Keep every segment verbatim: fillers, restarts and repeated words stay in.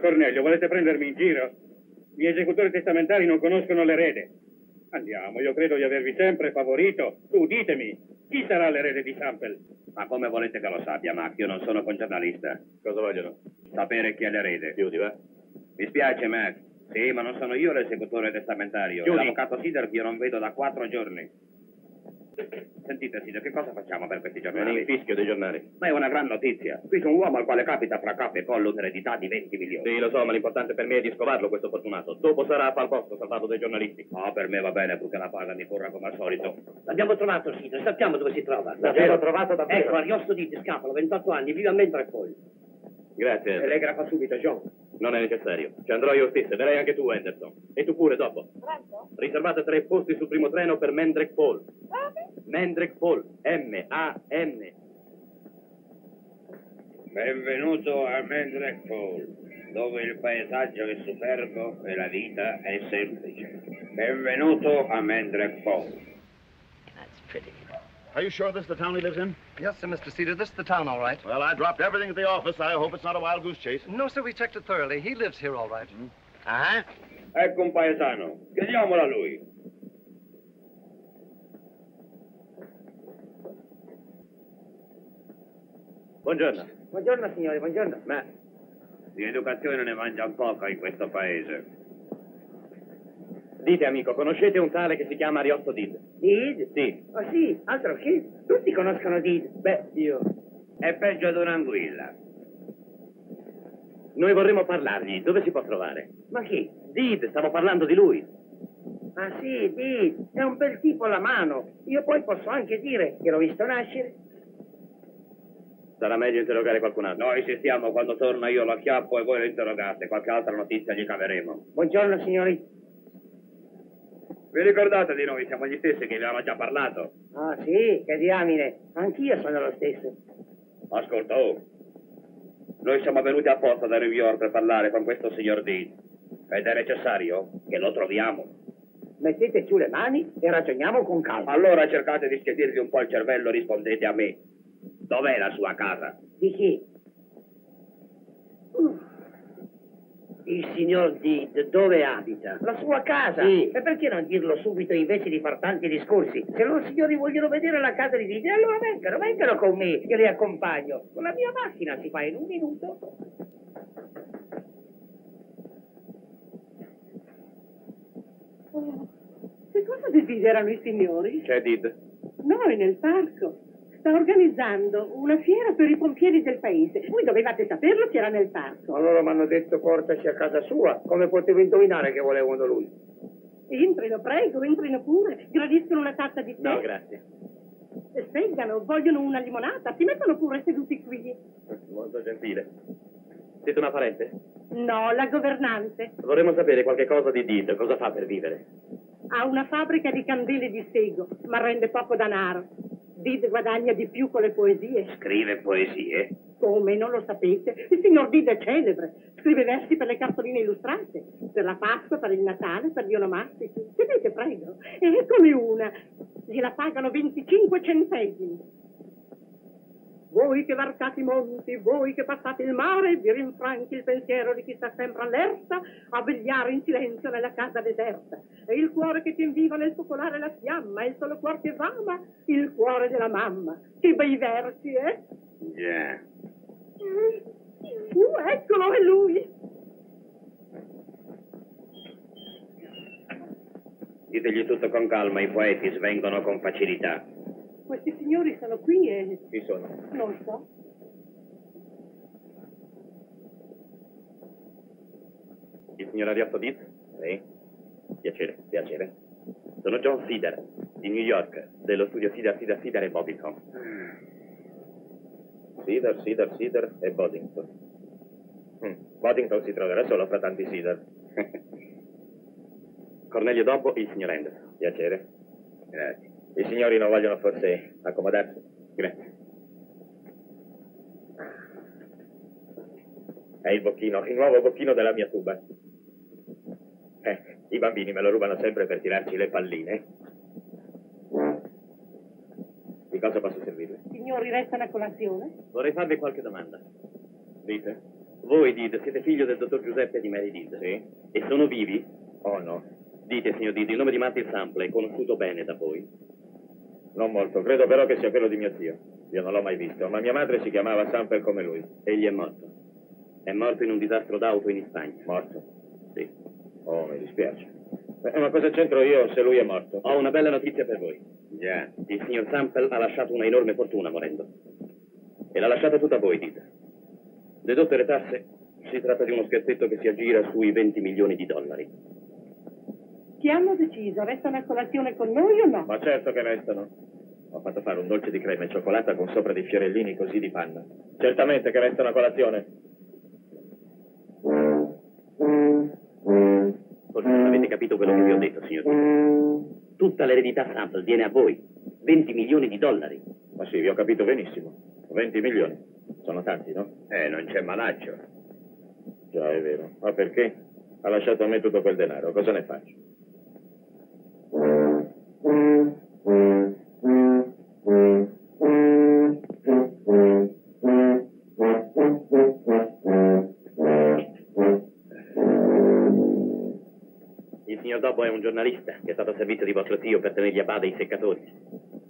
Cornelio, volete prendermi in giro? Gli esecutori testamentari non conoscono l'erede. Andiamo, io credo di avervi sempre favorito. Tu, ditemi, chi sarà l'erede di Sample? Ma come volete che lo sappia, Mac? Io non sono congiornalista. Cosa vogliono? Sapere chi è l'erede. Chiudi, va? Mi spiace, Mac. Sì, ma non sono io l'esecutore testamentario. Chiudi. È l'avvocato Sider che io non vedo da quattro giorni. Sentite, Sider, che cosa facciamo per questi giornali? Il fischio dei giornali. Ma è una gran notizia. Qui c'è un uomo al quale capita fra capo e collo un'eredità di venti milioni. Sì, lo so, ma l'importante per me è di scovarlo, questo fortunato. Dopo sarà a far posto, salvato dai giornalisti. Ah, oh, per me va bene, purché la paga mi corra come al solito. L'abbiamo trovato, Sider, sappiamo dove si trova. L'abbiamo trovato davvero? Ecco, Ariosto Deed, scapolo, ventotto anni, vive a Mendrak Pole. Grazie. Telegrafa subito, John. Non è necessario. Ci andrò io stesso, verrai anche tu, Anderson. E tu pure, dopo. Pronto? Riservate tre posti sul primo treno per Mendrak Pole. Mendrak Pole, M A N. Benvenuto a Mendrak Pole, dove il paesaggio è superbo e la vita è semplice. Benvenuto a Mendrak Pole. That's pretty. Are you sure this is the town he lives in? Yes, sir, Mister Cedar. This is the town, all right. Well, I dropped everything at the office. I hope it's not a wild goose chase. No, sir, we checked it thoroughly. He lives here, all right. Mm-hmm. Uh-huh. Ecco un paesano. Chiediamolo a lui. Buongiorno. Buongiorno, signore, buongiorno. Ma di educazione ne mangia poca in questo paese. Dite, amico, conoscete un tale che si chiama Ariosto Deed? Deed? Sì. Oh, sì, altro che? Tutti conoscono Deed. Beh, io. È peggio di un'anguilla. Noi vorremmo parlargli. Dove si può trovare? Ma chi? Deed, stavo parlando di lui. Ah, sì, Deed. È un bel tipo alla mano. Io poi posso anche dire che l'ho visto nascere. Sarà meglio interrogare qualcun altro. Noi ci stiamo. Quando torna io lo acchiappo e voi lo interrogate. Qualche altra notizia gli caveremo. Buongiorno, signori. Vi ricordate di noi? Siamo gli stessi che vi avevamo già parlato. Ah, sì? Che diamine! Anch'io sono lo stesso. Ascolta, oh. Noi siamo venuti apposta da New York per parlare con questo signor Deed. Ed è necessario che lo troviamo. Mettete giù le mani e ragioniamo con calma. Allora cercate di schietirvi un po' il cervello e rispondete a me. Dov'è la sua casa? Di chi? Uff. Il signor Deed dove abita? La sua casa? Sì. E perché non dirlo subito invece di far tanti discorsi? Se loro signori vogliono vedere la casa di Deed, allora vengano, vengano con me, io li accompagno. Con la mia macchina si fa in un minuto. Oh, che cosa desiderano i signori? C'è Deed? Noi nel parco. Sta organizzando una fiera per i pompieri del paese. Voi dovevate saperlo che era nel parco. Ma loro mi hanno detto portaci a casa sua. Come potevo indovinare che volevano lui? Entrino, prego, entrino pure. Gradiscono una tazza di tè? No, grazie. Seggano, vogliono una limonata. Si mettono pure seduti qui. Molto gentile. Siete una parente? No, la governante. Vorremmo sapere qualche cosa di Deed. Cosa fa per vivere? Ha una fabbrica di candele di sego, ma rende poco danaro. Deed guadagna di più con le poesie. Scrive poesie? Come, non lo sapete? Il signor Deed è celebre. Scrive versi per le cartoline illustrate, per la Pasqua, per il Natale, per gli onomastici. Vedete, prego. Eccone una. Gliela pagano venticinque centesimi. Voi che varcate i monti, voi che passate il mare, vi rinfranchi il pensiero di chi sta sempre allerta a vegliare in silenzio nella casa deserta. E il cuore che ti inviva nel focolare la fiamma, il solo cuor che vama, il cuore della mamma. Che bei versi, eh? Yeah. Uh, eccolo, è lui! Ditegli tutto con calma, i poeti svengono con facilità. Questi signori sono qui e... Chi sono? Non so. Il signor Ariosto Deed? Sì. Piacere, piacere. Sono John Sider, di New York, dello studio Sider, Sider, Sider e Budington. Sider, Sider, Sider e Budington. Hmm. Budington si troverà solo fra tanti Sider. Cornelio dopo, il signor Anderson. Piacere. Grazie. I signori non vogliono forse accomodarsi? Grazie. È il bocchino, il nuovo bocchino della mia tuba. Eh, i bambini me lo rubano sempre per tirarci le palline. Di cosa posso servirvi? Signori, restano a colazione? Vorrei farvi qualche domanda. Dite. Voi, Deed, siete figlio del dottor Giuseppe e di Mary Deed? Sì. E sono vivi? Oh, no. Dite, signor Deed, il nome di Matthew Sample è conosciuto bene da voi? Non molto. Credo però che sia quello di mio zio. Io non l'ho mai visto, ma mia madre si chiamava Sample come lui. Egli è morto. È morto in un disastro d'auto in Spagna. Morto? Sì. Oh, mi dispiace. Eh, ma cosa c'entro io se lui è morto? Ho una bella notizia per voi. Già. Yeah. Il signor Sample ha lasciato una enorme fortuna morendo. E l'ha lasciata tutta a voi, Deed. Dedotte le tasse, si tratta di uno scherzetto che si aggira sui venti milioni di dollari. Ti hanno deciso, restano a colazione con noi o no? Ma certo che restano. Ho fatto fare un dolce di crema e cioccolata con sopra dei fiorellini così di panna. Certamente che restano a colazione. Forse non avete capito quello che vi ho detto, signor. Tutta l'eredità Sample viene a voi. venti milioni di dollari. Ma sì, vi ho capito benissimo. venti milioni. Sono tanti, no? Eh, non c'è malaccio. Già, è vero. Ma perché? Ha lasciato a me tutto quel denaro. Cosa ne faccio? Il signor Dobbo è un giornalista che è stato a servizio di vostro zio per tenergli a bada i seccatori.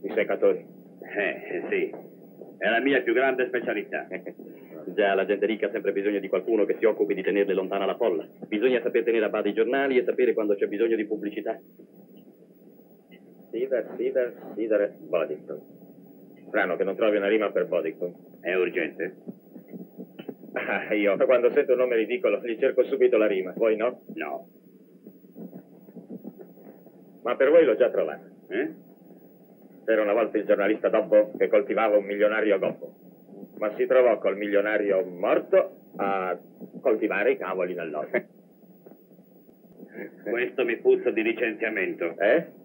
I seccatori? Eh, sì. È la mia più grande specialità. Già, la gente ricca ha sempre bisogno di qualcuno che si occupi di tenerle lontana la folla. Bisogna saper tenere a bada i giornali e sapere quando c'è bisogno di pubblicità. Cedar, Cedar, Cedar, Budington. Strano che non trovi una rima per Budington. È urgente? Ah, io quando sento un nome ridicolo gli cerco subito la rima. Voi no? No. Ma per voi l'ho già trovata. Eh? C'era una volta il giornalista Dobbo che coltivava un milionario gobbo, ma si trovò col milionario morto a coltivare i cavoli nell'orto. Questo mi puzza di licenziamento. Eh?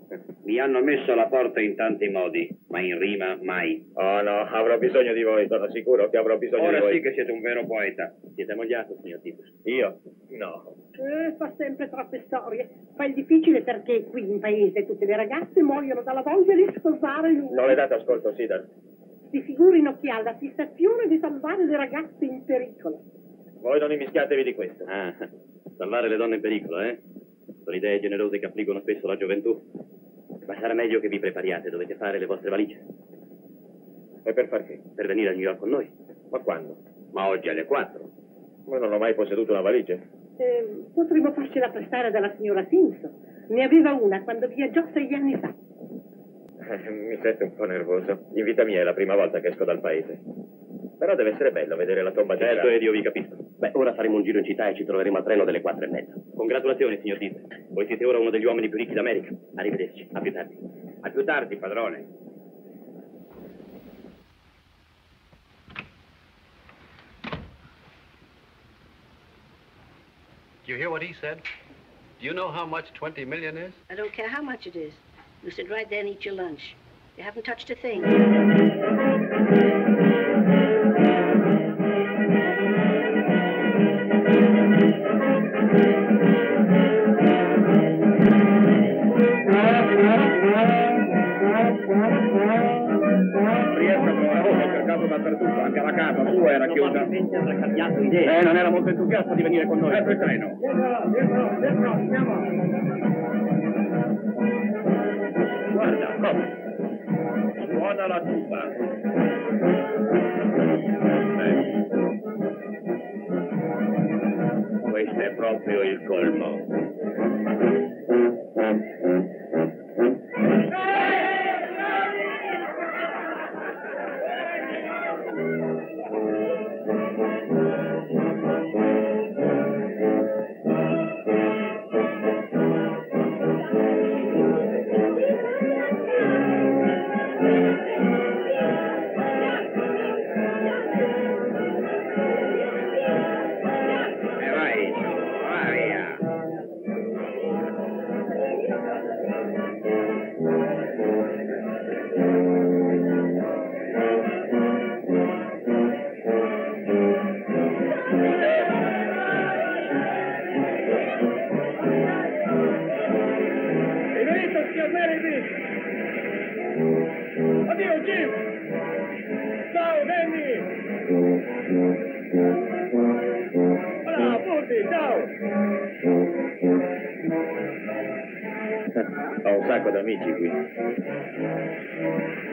Mi hanno messo alla porta in tanti modi, ma in rima mai. Oh no, avrò bisogno di voi, sono sicuro che avrò bisogno Ora di voi. Ora sì che siete un vero poeta. Siete mogliato, signor Tito? Io? No. Eh, fa sempre troppe storie. Fa il difficile perché qui in paese tutte le ragazze muoiono dalla voglia di sposare lui. Non le date ascolto, Sidar. Si figurino che ha la fissazione di salvare le ragazze in pericolo. Voi non immischiatevi di questo. Ah, salvare le donne in pericolo, eh? Sono idee generose che affliggono spesso la gioventù. Ma sarà meglio che vi prepariate, dovete fare le vostre valigie. E per far che? Per venire a New York con noi. Ma quando? Ma oggi alle quattro. Ma non ho mai posseduto una valigia. Eh, potremmo farcela prestare dalla signora Simpson. Ne aveva una quando viaggiò sei anni fa. Eh, mi sento un po' nervoso. In vita mia è la prima volta che esco dal paese. Però deve essere bello vedere la tomba di Grant. Certo, ed io vi capisco. Beh, ora faremo un giro in città e ci troveremo al treno delle quattro e mezza. Congratulazioni, signor Deed. Voi siete ora uno degli uomini più ricchi d'America. Arrivederci. A più tardi. A più tardi, padrone. Do you hear what he said? Do you know how much twenty million is? I don't care how much it is. You sit right there and eat your lunch. You haven't touched a thing. Anche la casa sua era chiusa. Era cambiato idea. Eh, non era molto entusiasta di venire con noi. Sempre il treno. Guarda, come? Suona la tuba. Eh. Questo è proprio il colmo. sacco d'amici qui.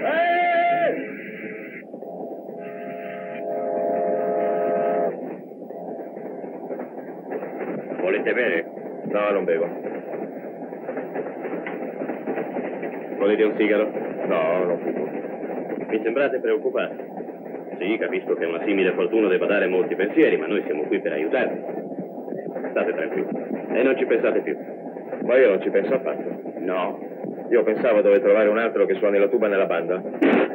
Eh! Volete bere? No, non bevo. Volete un sigaro? No, non fumo. Mi sembrate preoccupati. Sì, capisco che una simile fortuna debba dare molti pensieri, ma noi siamo qui per aiutarvi. State tranquilli. E non ci pensate più. Ma io non ci penso affatto. No. Io pensavo dove trovare un altro che suoni la tuba nella banda.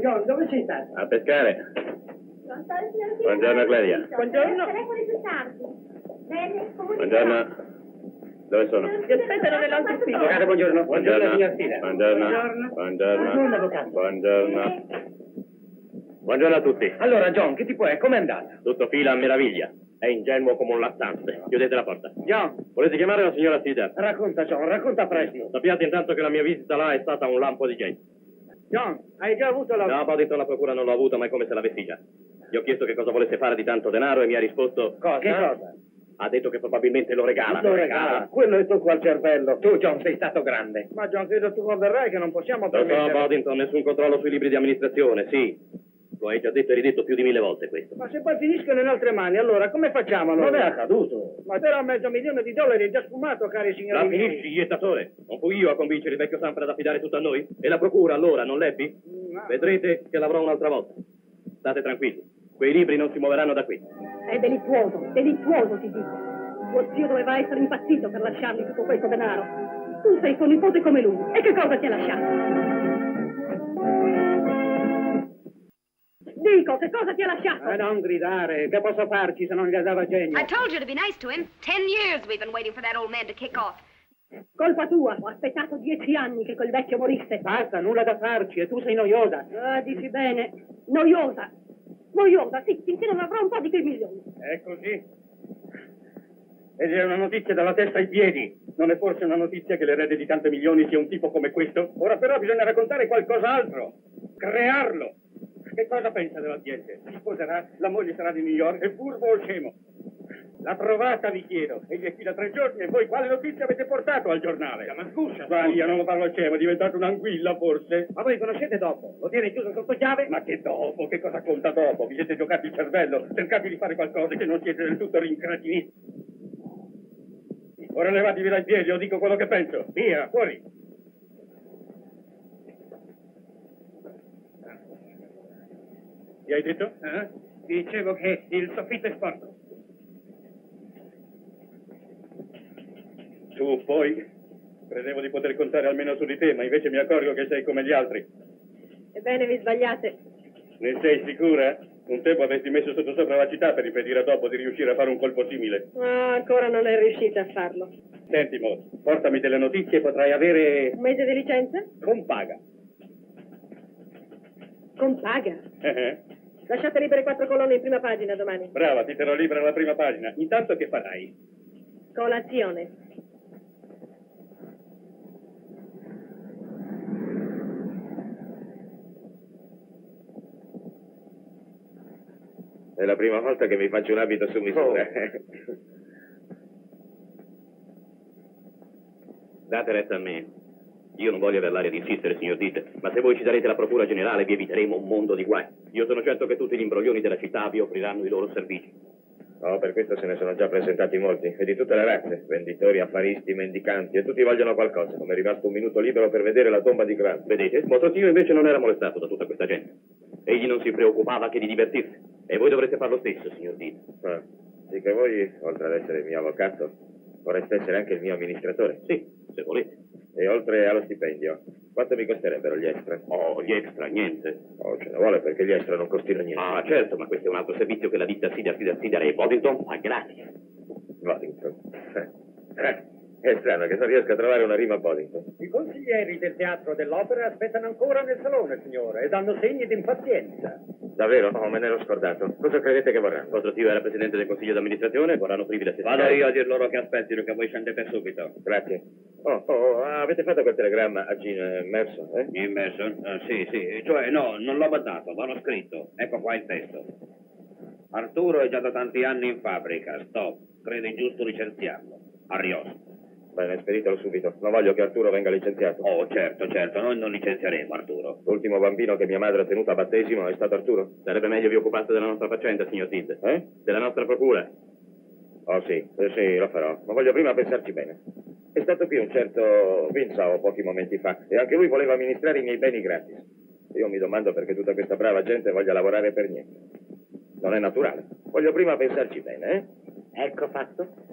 John, dove sei stato? A pescare. Buongiorno, Clelia. Buongiorno. Buongiorno. Dove sono? Vi aspettano nell'altro ufficio. Avvocato, buongiorno. Buongiorno, signor Sila. Buongiorno. Buongiorno, avvocato. Buongiorno. Buongiorno a tutti. Allora, John, che tipo è? Com'è andata? Tutto fila a meraviglia. È ingenuo come un lattante. Chiudete la porta. John. Volete chiamare la signora Sila? Racconta, John, racconta presto. Sappiate intanto che la mia visita là è stata un lampo di gente. John, hai già avuto la... No, Budington, la procura non l'ho avuta, ma è come se l'avessi già. Gli ho chiesto che cosa volesse fare di tanto denaro e mi ha risposto... Cosa? Che cosa? Ha detto che probabilmente lo regala. Lo regala? Quello è tocco al cervello. Tu, John, sei stato grande. Ma, John, credo tu converrai che non possiamo permettere... No, Budington, nessun controllo sui libri di amministrazione, sì. Lo hai già detto e ridetto più di mille volte questo. Ma se poi finiscono in altre mani, allora come facciamo? Non è accaduto. Ma però mezzo milione di dollari è già sfumato, cari signori. La finisci, jettatore. Non fui io a convincere il vecchio Sample ad affidare tutto a noi? E la procura allora, non l'ebbi? No. Vedrete che l'avrò un'altra volta. State tranquilli, quei libri non si muoveranno da qui. È delittuoso, delittuoso, ti dico. Tuo zio doveva essere impazzito per lasciargli tutto questo denaro. Tu sei suo nipote come lui. E che cosa ti ha lasciato? Dico, che cosa ti ha lasciato? Ma non gridare, che posso farci se non gli dava genio? I told you to be nice to him. Ten years we've been waiting for that old man to kick off. Colpa tua, ho aspettato dieci anni che quel vecchio morisse. Basta, nulla da farci e tu sei noiosa. Ah, dici bene, noiosa. Noiosa, sì, finché non avrò un po' di quei milioni. È così. Ed è una notizia dalla testa ai piedi. Non è forse una notizia che l'erede di tanti milioni sia un tipo come questo? Ora però bisogna raccontare qualcos'altro. Crearlo. Che cosa pensa della gente? Si sposerà, la moglie sarà di New York, è furbo o scemo? La trovata, vi chiedo. Egli è qui da tre giorni e voi quale notizia avete portato al giornale? La mancusa. Sbaglia, non lo parlo scemo, è diventato un'anguilla forse. Ma voi conoscete dopo? Lo tiene chiuso sotto chiave? Ma che dopo? Che cosa conta dopo? Vi siete giocati il cervello, cercate di fare qualcosa che non siete del tutto rincratiniti. Ora levatevi dai piedi, io dico quello che penso. Via, fuori. Gli hai detto? Eh? Dicevo che il soffitto è sporco. Tu poi credevo di poter contare almeno su di te, ma invece mi accorgo che sei come gli altri. Ebbene, vi sbagliate. Ne sei sicura? Un tempo avresti messo sotto sopra la città per impedire a dopo di riuscire a fare un colpo simile. Ah, ancora non è riuscita a farlo. Senti, Maud, portami delle notizie e potrai avere... Un mese di licenza? Con paga. Con paga? Uh-huh. Lasciate libere quattro colonne in prima pagina domani. Brava, ti terrò libera la prima pagina. Intanto che farai? Colazione. È la prima volta che mi faccio un abito su misura. Oh. Date retta a me. Io non voglio aver l'aria di insistere, signor Deed, ma se voi ci darete la procura generale vi eviteremo un mondo di guai. Io sono certo che tutti gli imbroglioni della città vi offriranno i loro servizi. No, per questo se ne sono già presentati molti, e di tutte le razze, venditori, affaristi, mendicanti, e tutti vogliono qualcosa. Non è rimasto un minuto libero per vedere la tomba di Grant. Vedete, vostro zio invece non era molestato da tutta questa gente. Egli non si preoccupava che di divertirsi, e voi dovreste fare lo stesso, signor Deed. Ah, sì che voi, oltre ad essere il mio avvocato, vorreste essere anche il mio amministratore. Sì, se volete. E oltre allo stipendio, quanto mi costerebbero gli extra? Oh, gli extra, niente. Oh, ce ne vuole perché gli extra non costano niente. Ah, certo, ma questo è un altro servizio che la ditta Sider, Sider, Sider e Budington fa gratis. Budington. Eh. È strano che non riesca a trovare una rima a Budington. I consiglieri del teatro dell'opera aspettano ancora nel salone, signore, e danno segni di impazienza. Davvero? No, me ne ero scordato. Cosa credete che vorrà? Il vostro tio era presidente del consiglio d'amministrazione e vorranno privi la settimana. Vado io a dir loro che aspettino, che voi scendete subito. Grazie. Oh, oh, avete fatto quel telegramma a Gene Merson, eh? Gene Merson? Uh, sì, sì. Cioè, no, non l'ho mandato, ma l'ho scritto. Ecco qua il testo. Arturo è già da tanti anni in fabbrica. Stop. Crede giusto licenziarlo. Ariosto. Bene, speditelo subito. Non voglio che Arturo venga licenziato. Oh, certo, certo. Noi non licenzieremo Arturo. L'ultimo bambino che mia madre ha tenuto a battesimo è stato Arturo. Sarebbe meglio vi occupate della nostra faccenda, signor Deed. Eh? Della nostra procura. Oh, sì. Eh, sì, lo farò. Ma voglio prima pensarci bene. È stato qui un certo Vinsao pochi momenti fa e anche lui voleva amministrare i miei beni gratis. Io mi domando perché tutta questa brava gente voglia lavorare per niente. Non è naturale. Voglio prima pensarci bene, eh? Ecco fatto.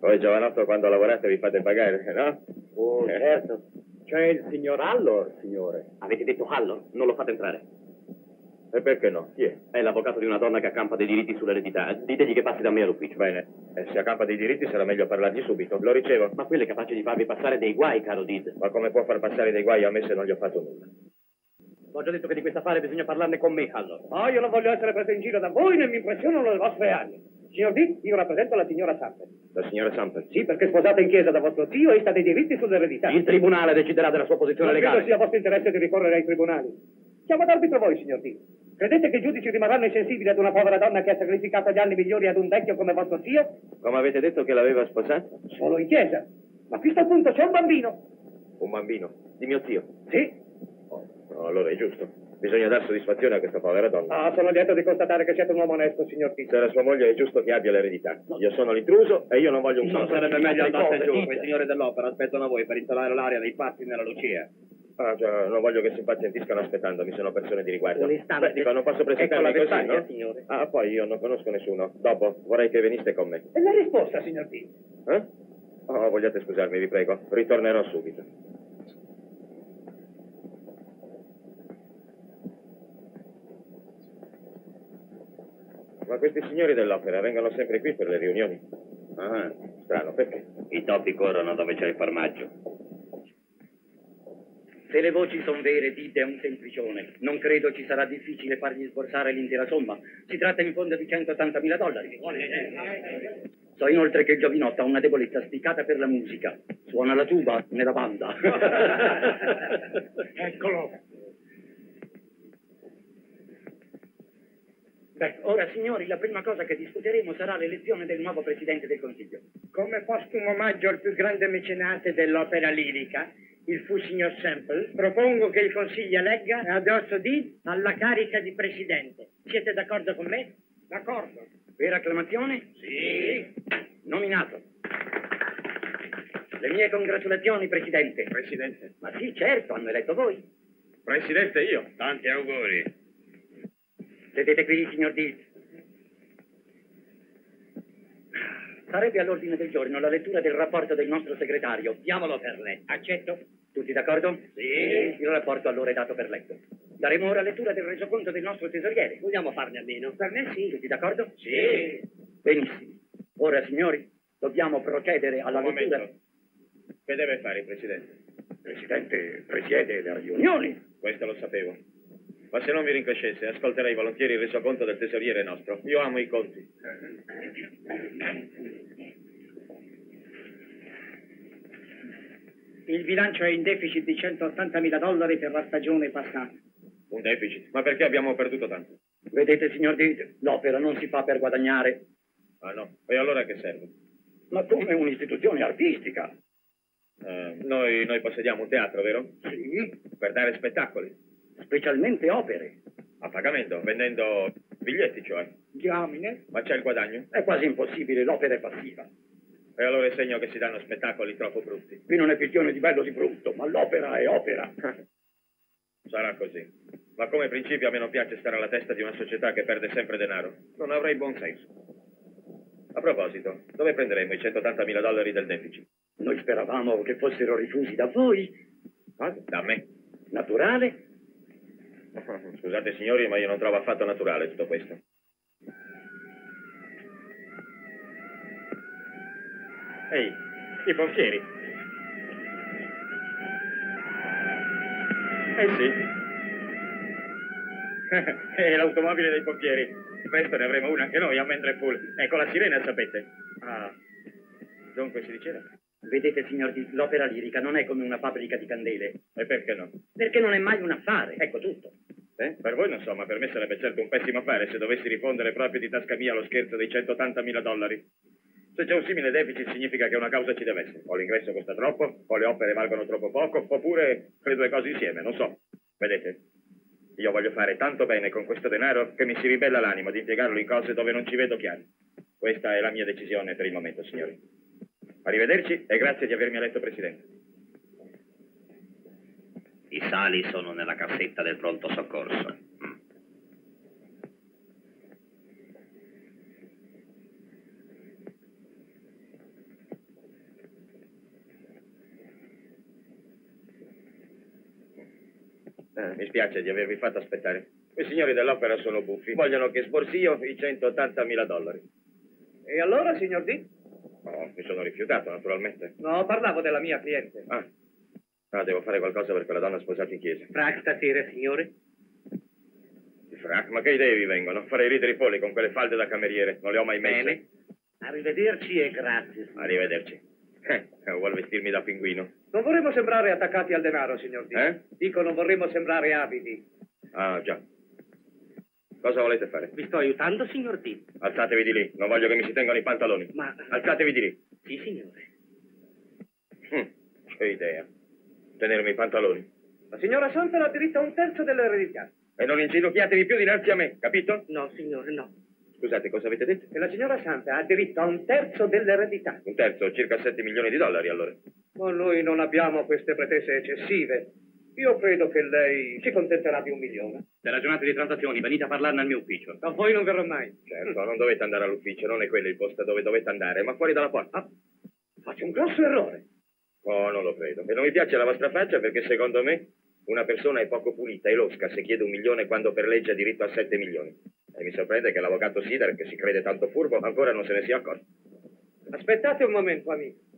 Poi, giovanotto, quando lavorate vi fate pagare, no? Oh, certo. C'è il signor Hallor, signore. Avete detto Hallor? Non lo fate entrare. E perché no? Chi è? È l'avvocato di una donna che accampa dei diritti sull'eredità. Ditegli che passi da me all'ufficio. Bene. E se accampa dei diritti sarà meglio parlargli subito. Lo ricevo. Ma quello è capace di farvi passare dei guai, caro Deed. Ma come può far passare dei guai a me se non gli ho fatto nulla? Ho già detto che di questa affare bisogna parlarne con me, Hallor. Ma oh, io non voglio essere preso in giro da voi né mi impressionano le vostre anni. Signor Deed, io rappresento la signora Sample. La signora Sample? Sì, perché sposata in chiesa da vostro zio e sta dei diritti sull'eredità. Il tribunale deciderà della sua posizione legale. Non credo sia vostro interesse di ricorrere ai tribunali. Siamo d'arbitro voi, signor Deed. Credete che i giudici rimarranno insensibili ad una povera donna che ha sacrificato gli anni migliori ad un vecchio come vostro zio? Come avete detto che l'aveva sposata? Solo in chiesa. Ma qui sta il punto, c'è un bambino. Un bambino? Di mio zio? Sì. Oh, no, allora è giusto. Bisogna dar soddisfazione a questa povera donna. Ah, sono lieto di constatare che siete un uomo onesto, signor Deed. Se era sua moglie è giusto che abbia l'eredità. Io sono l'intruso e io non voglio un soldo. Non sarebbe meglio andarsene giù. Quei signori dell'opera aspettano voi per intonare l'aria dei passi nella Lucia. Ah, già, non voglio che si impazientiscano aspettandomi, sono persone di riguardo. Onestamente. Beh, dico, non posso presentarmi ecco così, no? Signore. Ah, poi io non conosco nessuno. Dopo, vorrei che veniste con me. E la risposta, signor Deed? Eh? Oh, vogliate scusarmi, vi prego. Ritornerò subito. Ma questi signori dell'opera vengono sempre qui per le riunioni. Ah, strano, perché? I topi corrono dove c'è il formaggio. Se le voci sono vere, Deed è un semplicione. Non credo ci sarà difficile fargli sborsare l'intera somma. Si tratta in fondo di centottantamila dollari. So inoltre che il giovinotto ha una debolezza spiccata per la musica. Suona la tuba nella banda. Eccolo. Beh, ora, signori, la prima cosa che discuteremo sarà l'elezione del nuovo presidente del Consiglio. Come postumo omaggio al più grande mecenate dell'opera lirica, il fu signor Sample, propongo che il Consiglio elegga Ariosto Deed alla carica di presidente. Siete d'accordo con me? D'accordo. Per acclamazione? Sì. Nominato. Le mie congratulazioni, presidente. Presidente? Ma sì, certo, hanno eletto voi. Presidente, io. Tanti auguri. Vedete qui, signor Deed. Sarebbe all'ordine del giorno la lettura del rapporto del nostro segretario. Diamolo per lei. Accetto. Tutti d'accordo? Sì. Il rapporto allora è dato per letto. Daremo ora lettura del resoconto del nostro tesoriere. Vogliamo farne a meno? Per me sì. Tutti d'accordo? Sì. Benissimo. Ora, signori, dobbiamo procedere alla Un lettura. Momento. Che deve fare il Presidente? Il Presidente presiede le riunioni. Questo lo sapevo. Ma se non vi rincrescesse, ascolterei volentieri il resoconto del tesoriere nostro. Io amo i conti. Il bilancio è in deficit di centottantamila dollari per la stagione passata. Un deficit? Ma perché abbiamo perduto tanto? Vedete, signor Deed, l'opera non si fa per guadagnare. Ah, no? E allora che serve? Ma come un'istituzione artistica? Eh, noi, noi possediamo un teatro, vero? Sì. Per dare spettacoli. Specialmente opere. A pagamento, vendendo biglietti, cioè. Diamine. Ma c'è il guadagno? È quasi impossibile, l'opera è passiva. E allora è segno che si danno spettacoli troppo brutti. Qui non è questione di bello o di brutto, ma l'opera è opera. Sarà così. Ma come principio a me non piace stare alla testa di una società che perde sempre denaro. Non avrei buon senso. A proposito, dove prenderemo i centottantamila dollari del deficit? Noi speravamo che fossero rifusi da voi. Ah, da me. Naturale. Scusate signori, ma io non trovo affatto naturale tutto questo. Ehi, I banchieri. Eh sì. E l'automobile dei pompieri. Presto ne avremo una anche noi a Mendrak Pole. Ecco la sirena, sapete. Ah, dunque si diceva. Vedete, signor Deed, l'opera lirica non è come una fabbrica di candele. E perché no? Perché non è mai un affare, ecco tutto. Eh? Per voi non so, ma per me sarebbe certo un pessimo affare se dovessi rispondere proprio di tasca mia allo scherzo dei centottantamila dollari. Se c'è un simile deficit significa che una causa ci deve essere. O l'ingresso costa troppo, o le opere valgono troppo poco, oppure le due cose insieme, non so. Vedete, io voglio fare tanto bene con questo denaro che mi si ribella l'animo di impiegarlo in cose dove non ci vedo chiaro. Questa è la mia decisione per il momento, signori. Arrivederci e grazie di avermi eletto presidente. I sali sono nella cassetta del pronto soccorso. Mm. Ah, mi spiace di avervi fatto aspettare. I signori dell'opera sono buffi. Vogliono che sborsio i centottantamila dollari. E allora, signor Deed? No, mi sono rifiutato, naturalmente. No, parlavo della mia cliente. Ah, ah devo fare qualcosa per quella donna sposata in chiesa. Frac stasera, signore? Frac, ma che idee vi vengono? Farei ridere i polli con quelle falde da cameriere. Non le ho mai messe. Bene. Arrivederci e grazie, signore. Arrivederci. Eh, vuol vestirmi da pinguino. Non vorremmo sembrare attaccati al denaro, signor Deed. Eh? Dico, non vorremmo sembrare avidi. Ah, già. Cosa volete fare? Vi sto aiutando, signor Deed. Alzatevi di lì, non voglio che mi si tengano i pantaloni. Ma... alzatevi di lì. Sì, signore. Hm, che idea. Tenermi i pantaloni. La signora Sample ha diritto a un terzo dell'eredità. E non inginocchiatevi più dinanzi a me, capito? No, signore, no. Scusate, cosa avete detto? Che la signora Sample ha diritto a un terzo dell'eredità. Un terzo, circa sette milioni di dollari, allora. Ma noi non abbiamo queste pretese eccessive. Io credo che lei si contenterà di un milione. Della giornata di transazioni, venite a parlarne al mio ufficio. Da voi non verrò mai. Certo, non dovete andare all'ufficio, non è quello il posto dove dovete andare, ma fuori dalla porta. Ah, faccio un grosso errore. Oh, non lo credo. E non mi piace la vostra faccia perché, secondo me, una persona è poco pulita e losca se chiede un milione quando per legge ha diritto a sette milioni. E mi sorprende che l'avvocato Sider, che si crede tanto furbo, ancora non se ne sia accorto. Aspettate un momento, amico.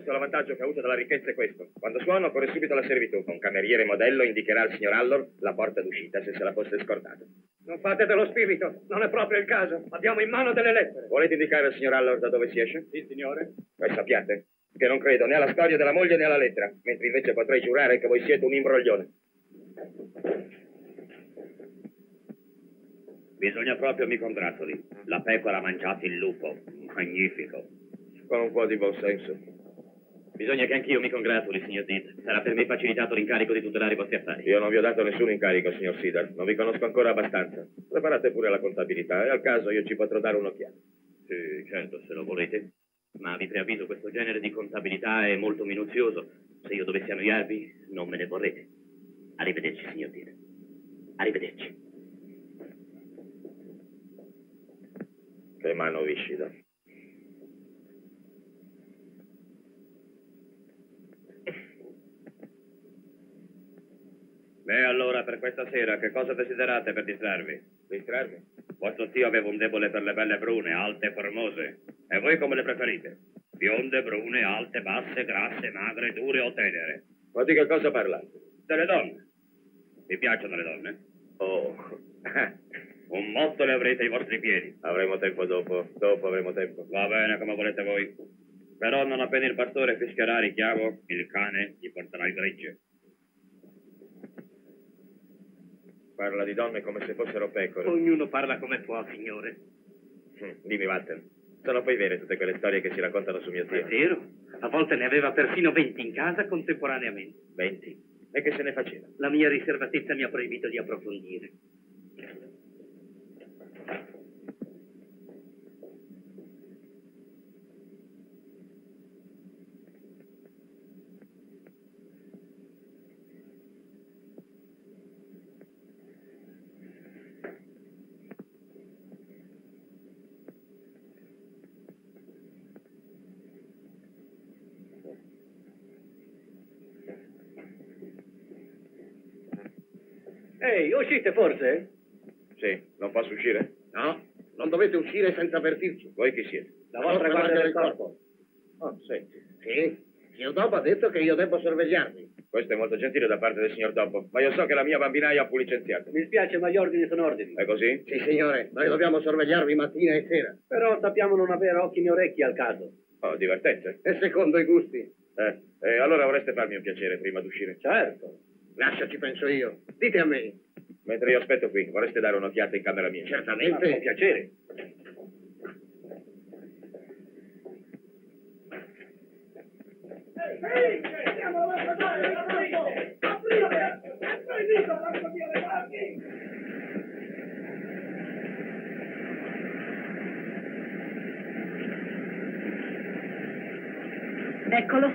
Il vantaggio che ho avuto dalla ricchezza è questo. Quando suono occorre subito la servitù. Un cameriere modello indicherà al signor Haller la porta d'uscita se se la fosse scordata. Non fate dello spirito, non è proprio il caso. Abbiamo in mano delle lettere. Volete indicare al signor Haller da dove si esce? Sì, signore. E sappiate che non credo né alla storia della moglie né alla lettera, mentre invece potrei giurare che voi siete un imbroglione. Bisogna proprio mi congratuli. La pecora ha mangiato il lupo. Magnifico. Con un po' di buon senso. Bisogna che anch'io mi congratuli, signor Deed. Sarà per me facilitato l'incarico di tutelare i vostri affari. Io non vi ho dato nessun incarico, signor Cedar. Non vi conosco ancora abbastanza. Preparate pure la contabilità e al caso io ci potrò dare un'occhiata. Sì, certo, se lo volete. Ma vi preavviso, questo genere di contabilità è molto minuzioso. Se io dovessi annoiarvi, non me ne vorrete. Arrivederci, signor Deed. Arrivederci. Che mano viscida. E allora, per questa sera, che cosa desiderate per distrarvi? Distrarvi? Vostro zio aveva un debole per le belle brune, alte e formose. E voi come le preferite? Bionde, brune, alte, basse, grasse, magre, dure o tenere? Ma di che cosa parlate? Delle donne. Vi piacciono le donne? Oh. Un motto le avrete ai vostri piedi. Avremo tempo dopo. Dopo avremo tempo. Va bene, come volete voi. Però non appena il pastore fischierà richiamo, il cane gli porterà il gregge. Parla di donne come se fossero pecore. Ognuno parla come può, signore. Mm, dimmi, Walter, sono poi vere tutte quelle storie che si raccontano su mio zio? È vero. A volte ne aveva persino venti in casa contemporaneamente. Venti? E che se ne faceva? La mia riservatezza mi ha proibito di approfondire. Ehi, uscite forse? Sì, non posso uscire? No, non dovete uscire senza avvertirci. Voi chi siete? La, La vostra guardia, guardia del corpo. Oh, senti. Sì? Signor Dobbo ha detto che io debbo sorvegliarmi. Questo è molto gentile da parte del signor Dobbo, ma io so che la mia bambinaia fu licenziata. Mi spiace, ma gli ordini sono ordini. È così? Sì, signore. Noi dobbiamo sorvegliarvi mattina e sera. Però sappiamo non avere occhi né orecchie al caso. Oh, divertente. E secondo i gusti. Eh, eh, allora vorreste farmi un piacere prima di uscire? Certo. Lasciaci, penso io. Dite a me. Mentre io aspetto qui, vorreste dare un'occhiata in camera mia? Certamente. Con piacere. Eccolo.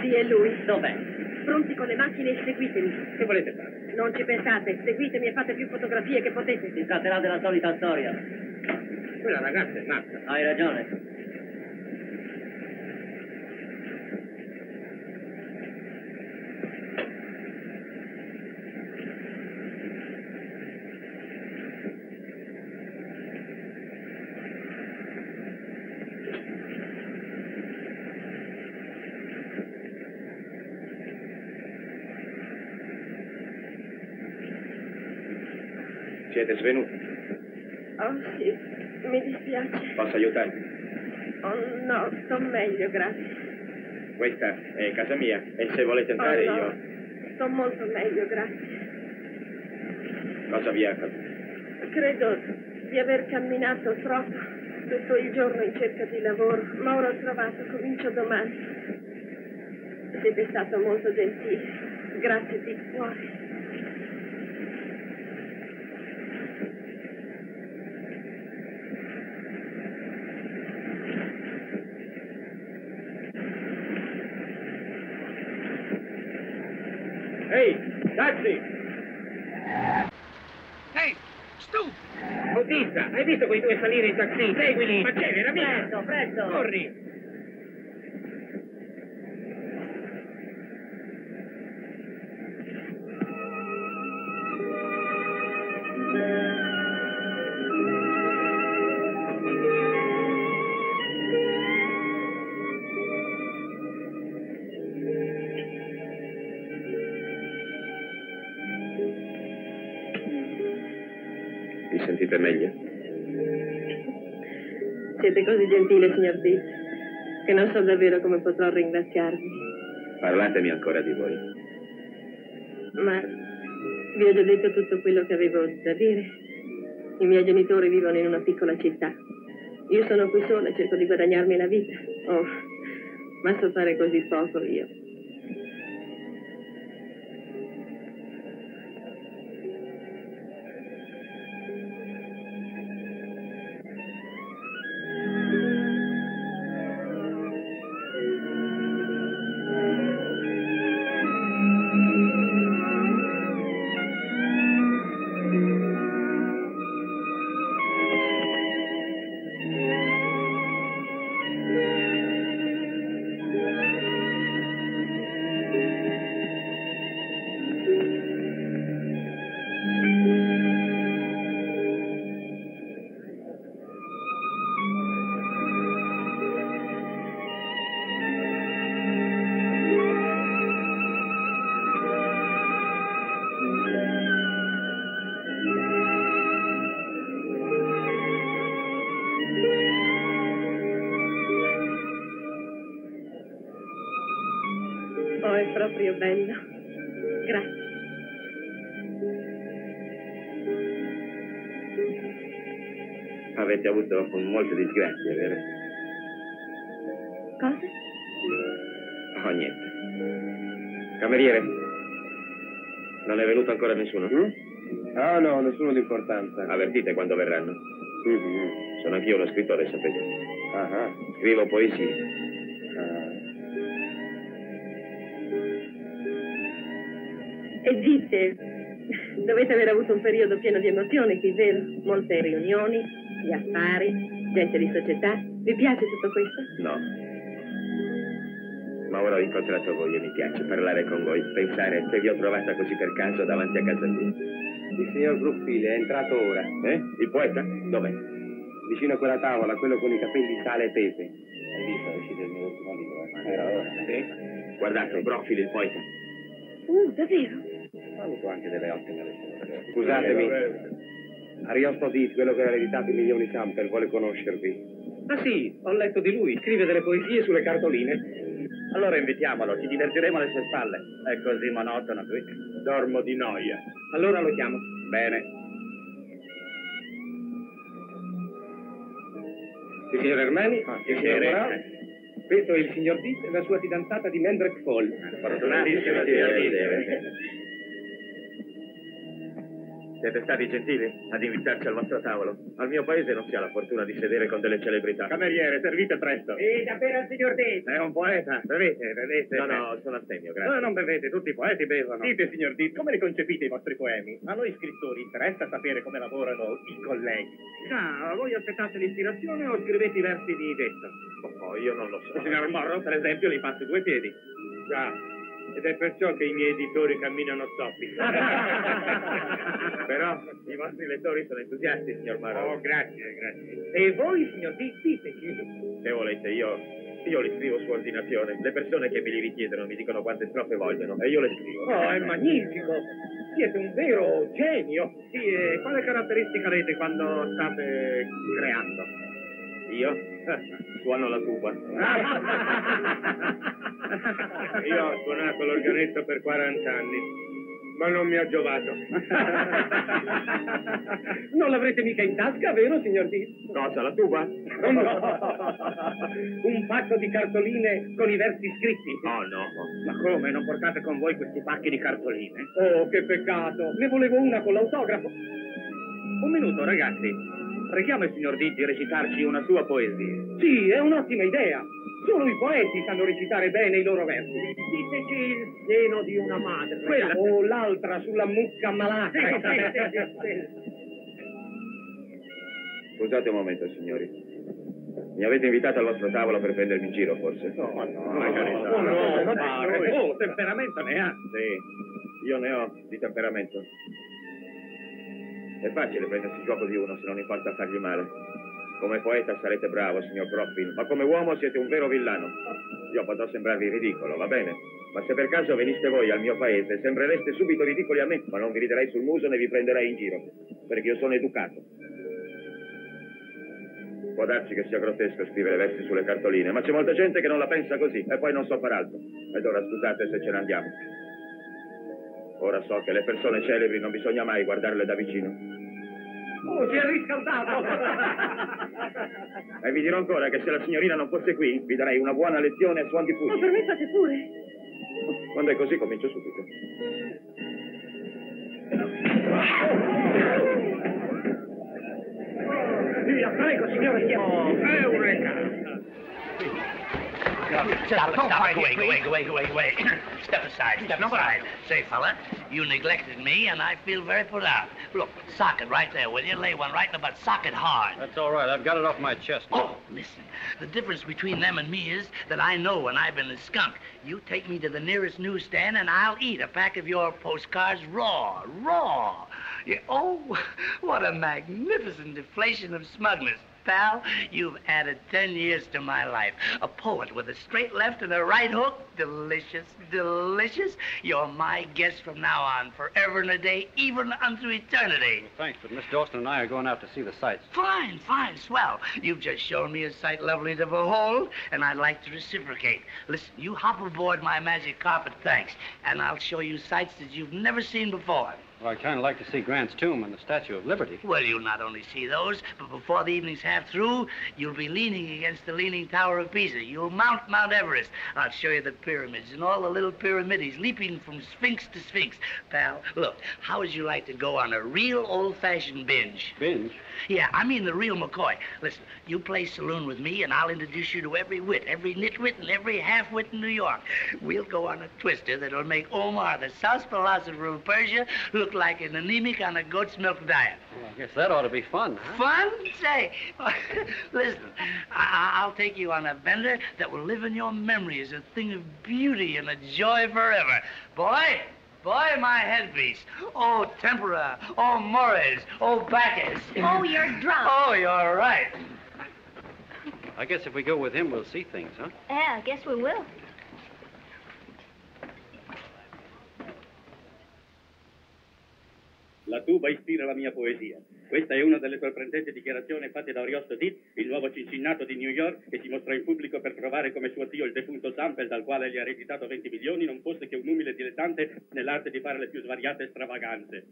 Sì, è lui. Dov'è? Pronti con le macchine e seguitemi. Che volete fare? Non ci pensate, seguitemi e fate più fotografie che potete. Si tratterà della solita storia. Quella ragazza è matta. Hai ragione. Siete svenuti? Oh, sì. Mi dispiace. Posso aiutarvi? Oh, no. Sto meglio, grazie. Questa è casa mia e se volete entrare oh, no. io... Sto molto meglio, grazie. Cosa vi è accaduto? Credo di aver camminato troppo tutto il giorno in cerca di lavoro, ma ora ho trovato. Comincio domani. Siete stato molto gentile. Grazie di cuore. Ehi, hey, taxi! Ehi, hey, stupido! Autista, hai visto quei due salire in taxi? Seguili! Ma c'è, era mia! Presto, presto! Corri! Meglio. Siete così gentile, signor Deed, che non so davvero come potrò ringraziarvi. Parlatemi ancora di voi. Ma vi ho già detto tutto quello che avevo da dire. I miei genitori vivono in una piccola città. Io sono qui sola e cerco di guadagnarmi la vita. Oh, ma so fare così poco io. Proprio bello. Grazie. Avete avuto molte disgrazie, vero? Cosa? Oh, niente. Cameriere, non è venuto ancora nessuno? Mm? Ah, no, nessuno di importanza. Avvertite quando verranno. Mm-hmm. Sono anch'io uno scrittore, sapete. Ah, scrivo poesie. E dite, dovete aver avuto un periodo pieno di emozioni qui, vero? Molte riunioni, gli affari, gente di società. Vi piace tutto questo? No. Ma ora ho incontrato voi e mi piace parlare con voi, pensare che vi ho trovata così per caso davanti a casa mia. Il signor Bruffili è entrato ora. Eh? Il poeta? Dov'è? vicino a quella tavola, quello con i capelli in tale e pepe. Hai visto la uscita del mio ultimo libro? Eh? Era ora. Sì? Guardate, Bruffili, il poeta. Uh, davvero? Ha avuto anche delle ottime lezioni. Scusatemi. Ariosto Deed, quello che ha ereditato i milioni Campbell, vuole conoscervi. Ah sì, ho letto di lui. Scrive delle poesie sulle cartoline. Allora invitiamolo, ci divertiremo alle sue spalle. È così monotono qui. Dormo di noia. Allora lo chiamo. Bene. Il signor Hermano, ah, il signor Morrow, questo è il signor Deed e la sua fidanzata di Mendrak Pole. Fortunatissima signor Deed. Siete stati gentili ad invitarci al vostro tavolo. Al mio paese non si ha la fortuna di sedere con delle celebrità. Cameriere, servite presto. Sì, davvero il signor Deed. È un poeta. Bevete, bevete. No, no, sono astemio, grazie. No, non bevete, tutti i poeti bevono. Dite, signor Deed, come li concepite i vostri poemi? A noi scrittori interessa sapere come lavorano i colleghi. Ah, voi aspettate l'ispirazione o scrivete i versi di detto? Oh, io non lo so. Il signor Morrow, per esempio, li faccio due piedi. Già. Ed è perciò che i miei editori camminano zoppi. Però i vostri lettori sono entusiasti, signor Morrow. Oh, grazie, grazie. E voi, signor Deed, diteci. Se volete, io, io li scrivo su ordinazione. Le persone che me li richiedono mi dicono quante strofe vogliono e io le scrivo. Oh, è magnifico. Siete un vero genio. Sì, e quale caratteristica avete quando state creando? Io? Suono la tuba. Io ho suonato l'organetto per quaranta anni, ma non mi ha giovato. Non l'avrete mica in tasca, vero, signor Deed? Cosa, la tuba? Oh, no. Un pacco di cartoline con i versi scritti. Oh, no. Ma come? Non portate con voi questi pacchi di cartoline? Oh, che peccato. Ne volevo una con l'autografo. Un minuto, ragazzi. Preghiamo il signor Deed di recitarci una sua poesia. Sì, è un'ottima idea. Solo i poeti sanno recitare bene i loro versi. Diteci il seno di una madre. Quella o l'altra sulla mucca malata. Scusate un momento, signori. Mi avete invitato al vostro tavolo per prendermi in giro, forse? No, ma no. No, no, no. Oh, temperamento ne ha. Sì, io ne ho di temperamento. È facile prendersi gioco di uno se non importa fargli male. Come poeta sarete bravo, signor Bruffili, ma come uomo siete un vero villano. Io potrò sembrarvi ridicolo, va bene, ma se per caso veniste voi al mio paese sembrereste subito ridicoli a me, ma non vi riderei sul muso né vi prenderei in giro, perché io sono educato. Può darsi che sia grottesco scrivere versi sulle cartoline, ma c'è molta gente che non la pensa così e poi non so far altro. Ed ora scusate se ce ne andiamo. Ora so che le persone celebri non bisogna mai guardarle da vicino. Oh, si è riscaldato! E vi dirò ancora che se la signorina non fosse qui, vi darei una buona lezione a suon di pugni. Ma permettate pure. Quando è così, comincio subito. Vi prego, signore, chiamo. Oh, eureka! Stop, stop, wait, wait, wait, wait, wait. Step aside, step aside. Say, fella, you neglected me, and I feel very put out. Look, socket right there, will you? Lay one right in the butt, socket hard. That's all right. I've got it off my chest. Oh, listen. The difference between them and me is that I know when I've been a skunk. You take me to the nearest newsstand, and I'll eat a pack of your postcards raw, raw. Yeah, oh, what a magnificent deflation of smugness. Pal, you've added ten years to my life. A poet with a straight left and a right hook. Delicious, delicious. You're my guest from now on, forever and a day, even unto eternity. Well, thanks, but Miss Dawson and I are going out to see the sights. Fine, fine, swell. You've just shown me a sight lovely to behold, and I'd like to reciprocate. Listen, you hop aboard my magic carpet, thanks, and I'll show you sights that you've never seen before. Well, I'd kind of like to see Grant's tomb and the Statue of Liberty. Well, you'll not only see those, but before the evening's half through, you'll be leaning against the leaning tower of Pisa. You'll mount Mount Everest. I'll show you the pyramids and all the little pyramides leaping from Sphinx to Sphinx. Pal, look, how would you like to go on a real old-fashioned binge? Binge? Yeah, I mean the real McCoy. Listen, you play saloon with me, and I'll introduce you to every wit, every nitwit, and every half-wit in New York. We'll go on a twister that'll make Omar, the South philosopher of Persia, look like an anemic on a goat's milk diet. Well, I guess that ought to be fun, huh? Fun? Say, listen, I I'll take you on a bender that will live in your memory as a thing of beauty and a joy forever. Boy, Boy, my headpiece. Oh, tempera. Oh, mores. Oh, bacchus. Oh, you're drunk. Oh, you're right. I guess if we go with him, we'll see things, huh? Yeah, I guess we will. La tuba ispira la mia poesia. Questa è una delle sorprendenti dichiarazioni fatte da Ariosto Deed, il nuovo Cincinnato di New York, che si mostrò in pubblico per provare come suo zio, il defunto Sample, dal quale gli ha ereditato venti milioni, non fosse che un umile dilettante nell'arte di fare le più svariate stravaganze.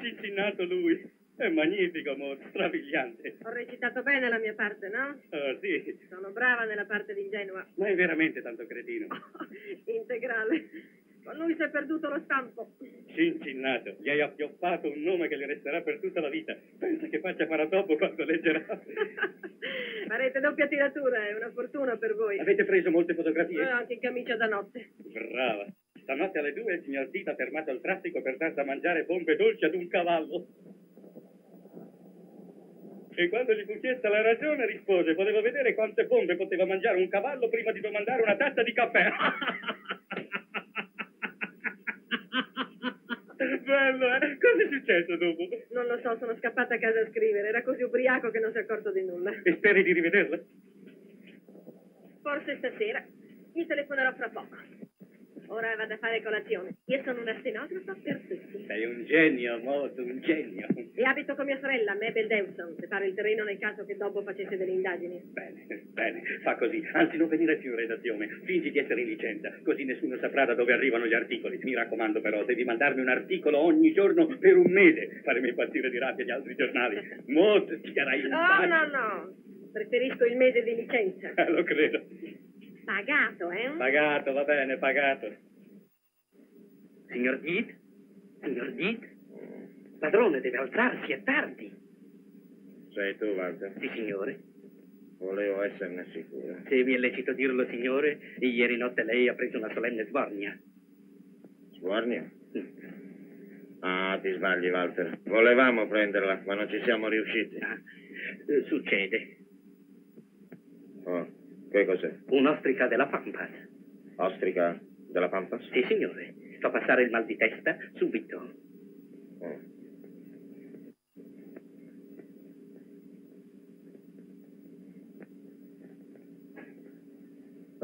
Cincinnato lui. È magnifico, amore, strabiliante. Ho recitato bene la mia parte, no? Oh, sì. Sono brava nella parte di ingenua. Ma è veramente tanto cretino. Oh, integrale. Con lui si è perduto lo stampo. Cincinnato, gli hai appioppato un nome che le resterà per tutta la vita. Pensa che faccia faratopo quando leggerà. Farete doppia tiratura, è una fortuna per voi. Avete preso molte fotografie? No, anche in camicia da notte. Brava. Stanotte alle due il signor Deed ha fermato il traffico per dar da mangiare bombe dolci ad un cavallo. E quando gli fu chiesta la ragione rispose: voleva vedere quante bombe poteva mangiare un cavallo prima di domandare una tazza di caffè. Bello, eh? Cosa è successo dopo? Non lo so, sono scappata a casa a scrivere. Era così ubriaco che non si è accorto di nulla. E speri di rivederla? Forse stasera. Gli telefonerò fra poco. Ora vado a fare colazione. Io sono una stenografa per tutti. Sei un genio, Maud, un genio. E abito con mia sorella, Mabel Dawson. Separo il terreno nel caso che Dobbo facesse delle indagini. Bene, bene, fa così. Anzi, non venire più in redazione. Fingi di essere in licenza, così nessuno saprà da dove arrivano gli articoli. Mi raccomando, però, devi mandarmi un articolo ogni giorno per un mese. Farmi impazzire di rabbia gli altri giornali. Maud, ti darai un oh, no, no. Preferisco il mese di licenza. Eh, lo credo. Pagato, eh? Pagato, va bene, pagato. Signor Deed? Signor Deed? Il padrone deve alzarsi, è tardi. Sei tu, Walter? Sì, signore. Volevo esserne sicura. Se mi è lecito dirlo, signore, ieri notte lei ha preso una solenne sbornia. Sbornia? Mm. Ah, ti sbagli, Walter. Volevamo prenderla, ma non ci siamo riusciti. Ah, succede. Oh. Che cos'è? Un'ostrica della Pampas. Ostrica della Pampas? Sì, signore. Fa passare il mal di testa subito. Oh.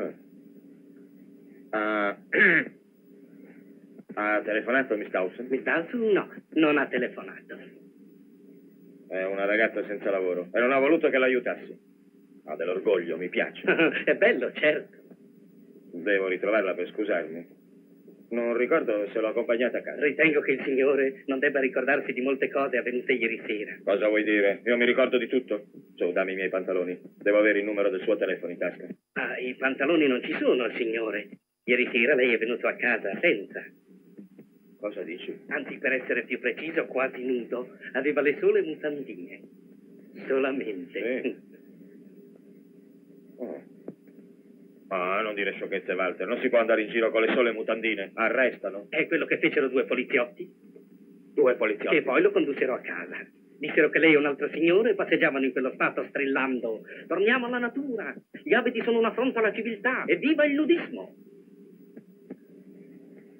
Oh. Ah. Ha telefonato Miss Dawson? Miss Dawson no, non ha telefonato. È una ragazza senza lavoro e non ha voluto che l'aiutassi. Ha dell'orgoglio, mi piace. È bello, certo. Devo ritrovarla per scusarmi. Non ricordo se l'ho accompagnata a casa. Ritengo che il signore non debba ricordarsi di molte cose avvenute ieri sera. Cosa vuoi dire? Io mi ricordo di tutto. So, dammi i miei pantaloni. Devo avere il numero del suo telefono in tasca. Ah, i pantaloni non ci sono, signore. Ieri sera lei è venuto a casa senza. Cosa dici? Anzi, per essere più preciso, quasi nudo. Aveva le sole mutandine. Solamente. Sì. Oh. Ah, non dire sciocchezze, Walter. Non si può andare in giro con le sole mutandine. Arrestano. È quello che fecero due poliziotti. Due poliziotti? E poi lo condussero a casa. Dissero che lei è un altro signore e passeggiavano in quello stato strillando: torniamo alla natura. Gli abiti sono una affronta alla civiltà. Evviva il nudismo.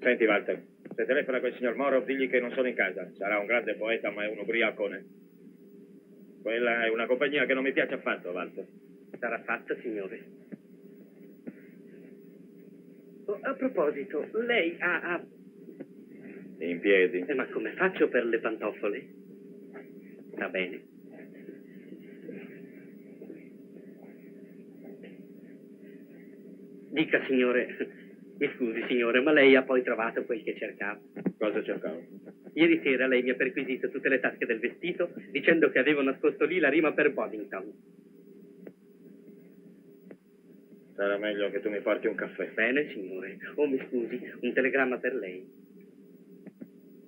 Senti, Walter, se telefona col signor Morrow, digli che non sono in casa. Sarà un grande poeta, ma è un ubriacone. Quella è una compagnia che non mi piace affatto, Walter. Sarà fatta, signore. Oh, a proposito, lei ha, ha... In piedi. Eh, ma come faccio per le pantofole? Va bene. Dica, signore... Mi scusi, signore, ma lei ha poi trovato quel che cercava. Cosa cercavo? Ieri sera lei mi ha perquisito tutte le tasche del vestito dicendo che avevo nascosto lì la rima per Budington. Sarà meglio che tu mi porti un caffè. Bene, signore. Oh, mi scusi, un telegramma per lei.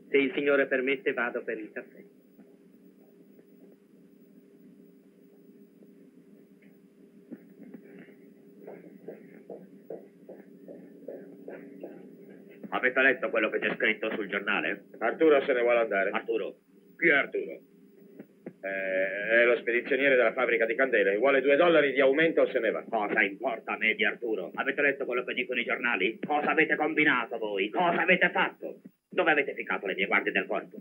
Se il signore permette, vado per il caffè. Avete letto quello che c'è scritto sul giornale? Arturo se ne vuole andare. Arturo? Chi è Arturo? Eh, è lo spedizioniere della fabbrica di candele. Vuole due dollari di aumento o se ne va. Cosa importa a me di Arturo? Avete letto quello che dicono i giornali? Cosa avete combinato voi? Cosa avete fatto? Dove avete ficato le mie guardie del corpo?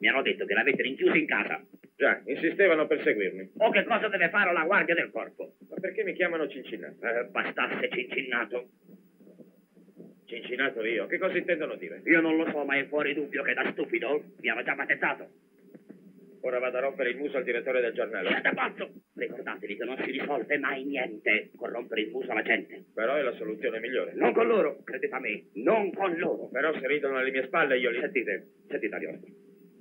Mi hanno detto che l'avete rinchiuso in casa. Già, insistevano per seguirmi. O che cosa deve fare la guardia del corpo? Ma perché mi chiamano Cincinnato? Eh, bastasse Cincinnato. Cincinnato io? Che cosa intendono dire? Io non lo so, ma è fuori dubbio che da stupido mi hanno già battezzato. Ora vado a rompere il muso al direttore del giornale. Siete pazzo! Ricordatevi che non si risolve mai niente con rompere il muso alla gente. Però è la soluzione migliore. Non con loro, credete a me, non con loro. Però se ridono alle mie spalle io li... Sentite, sentite Ariosto,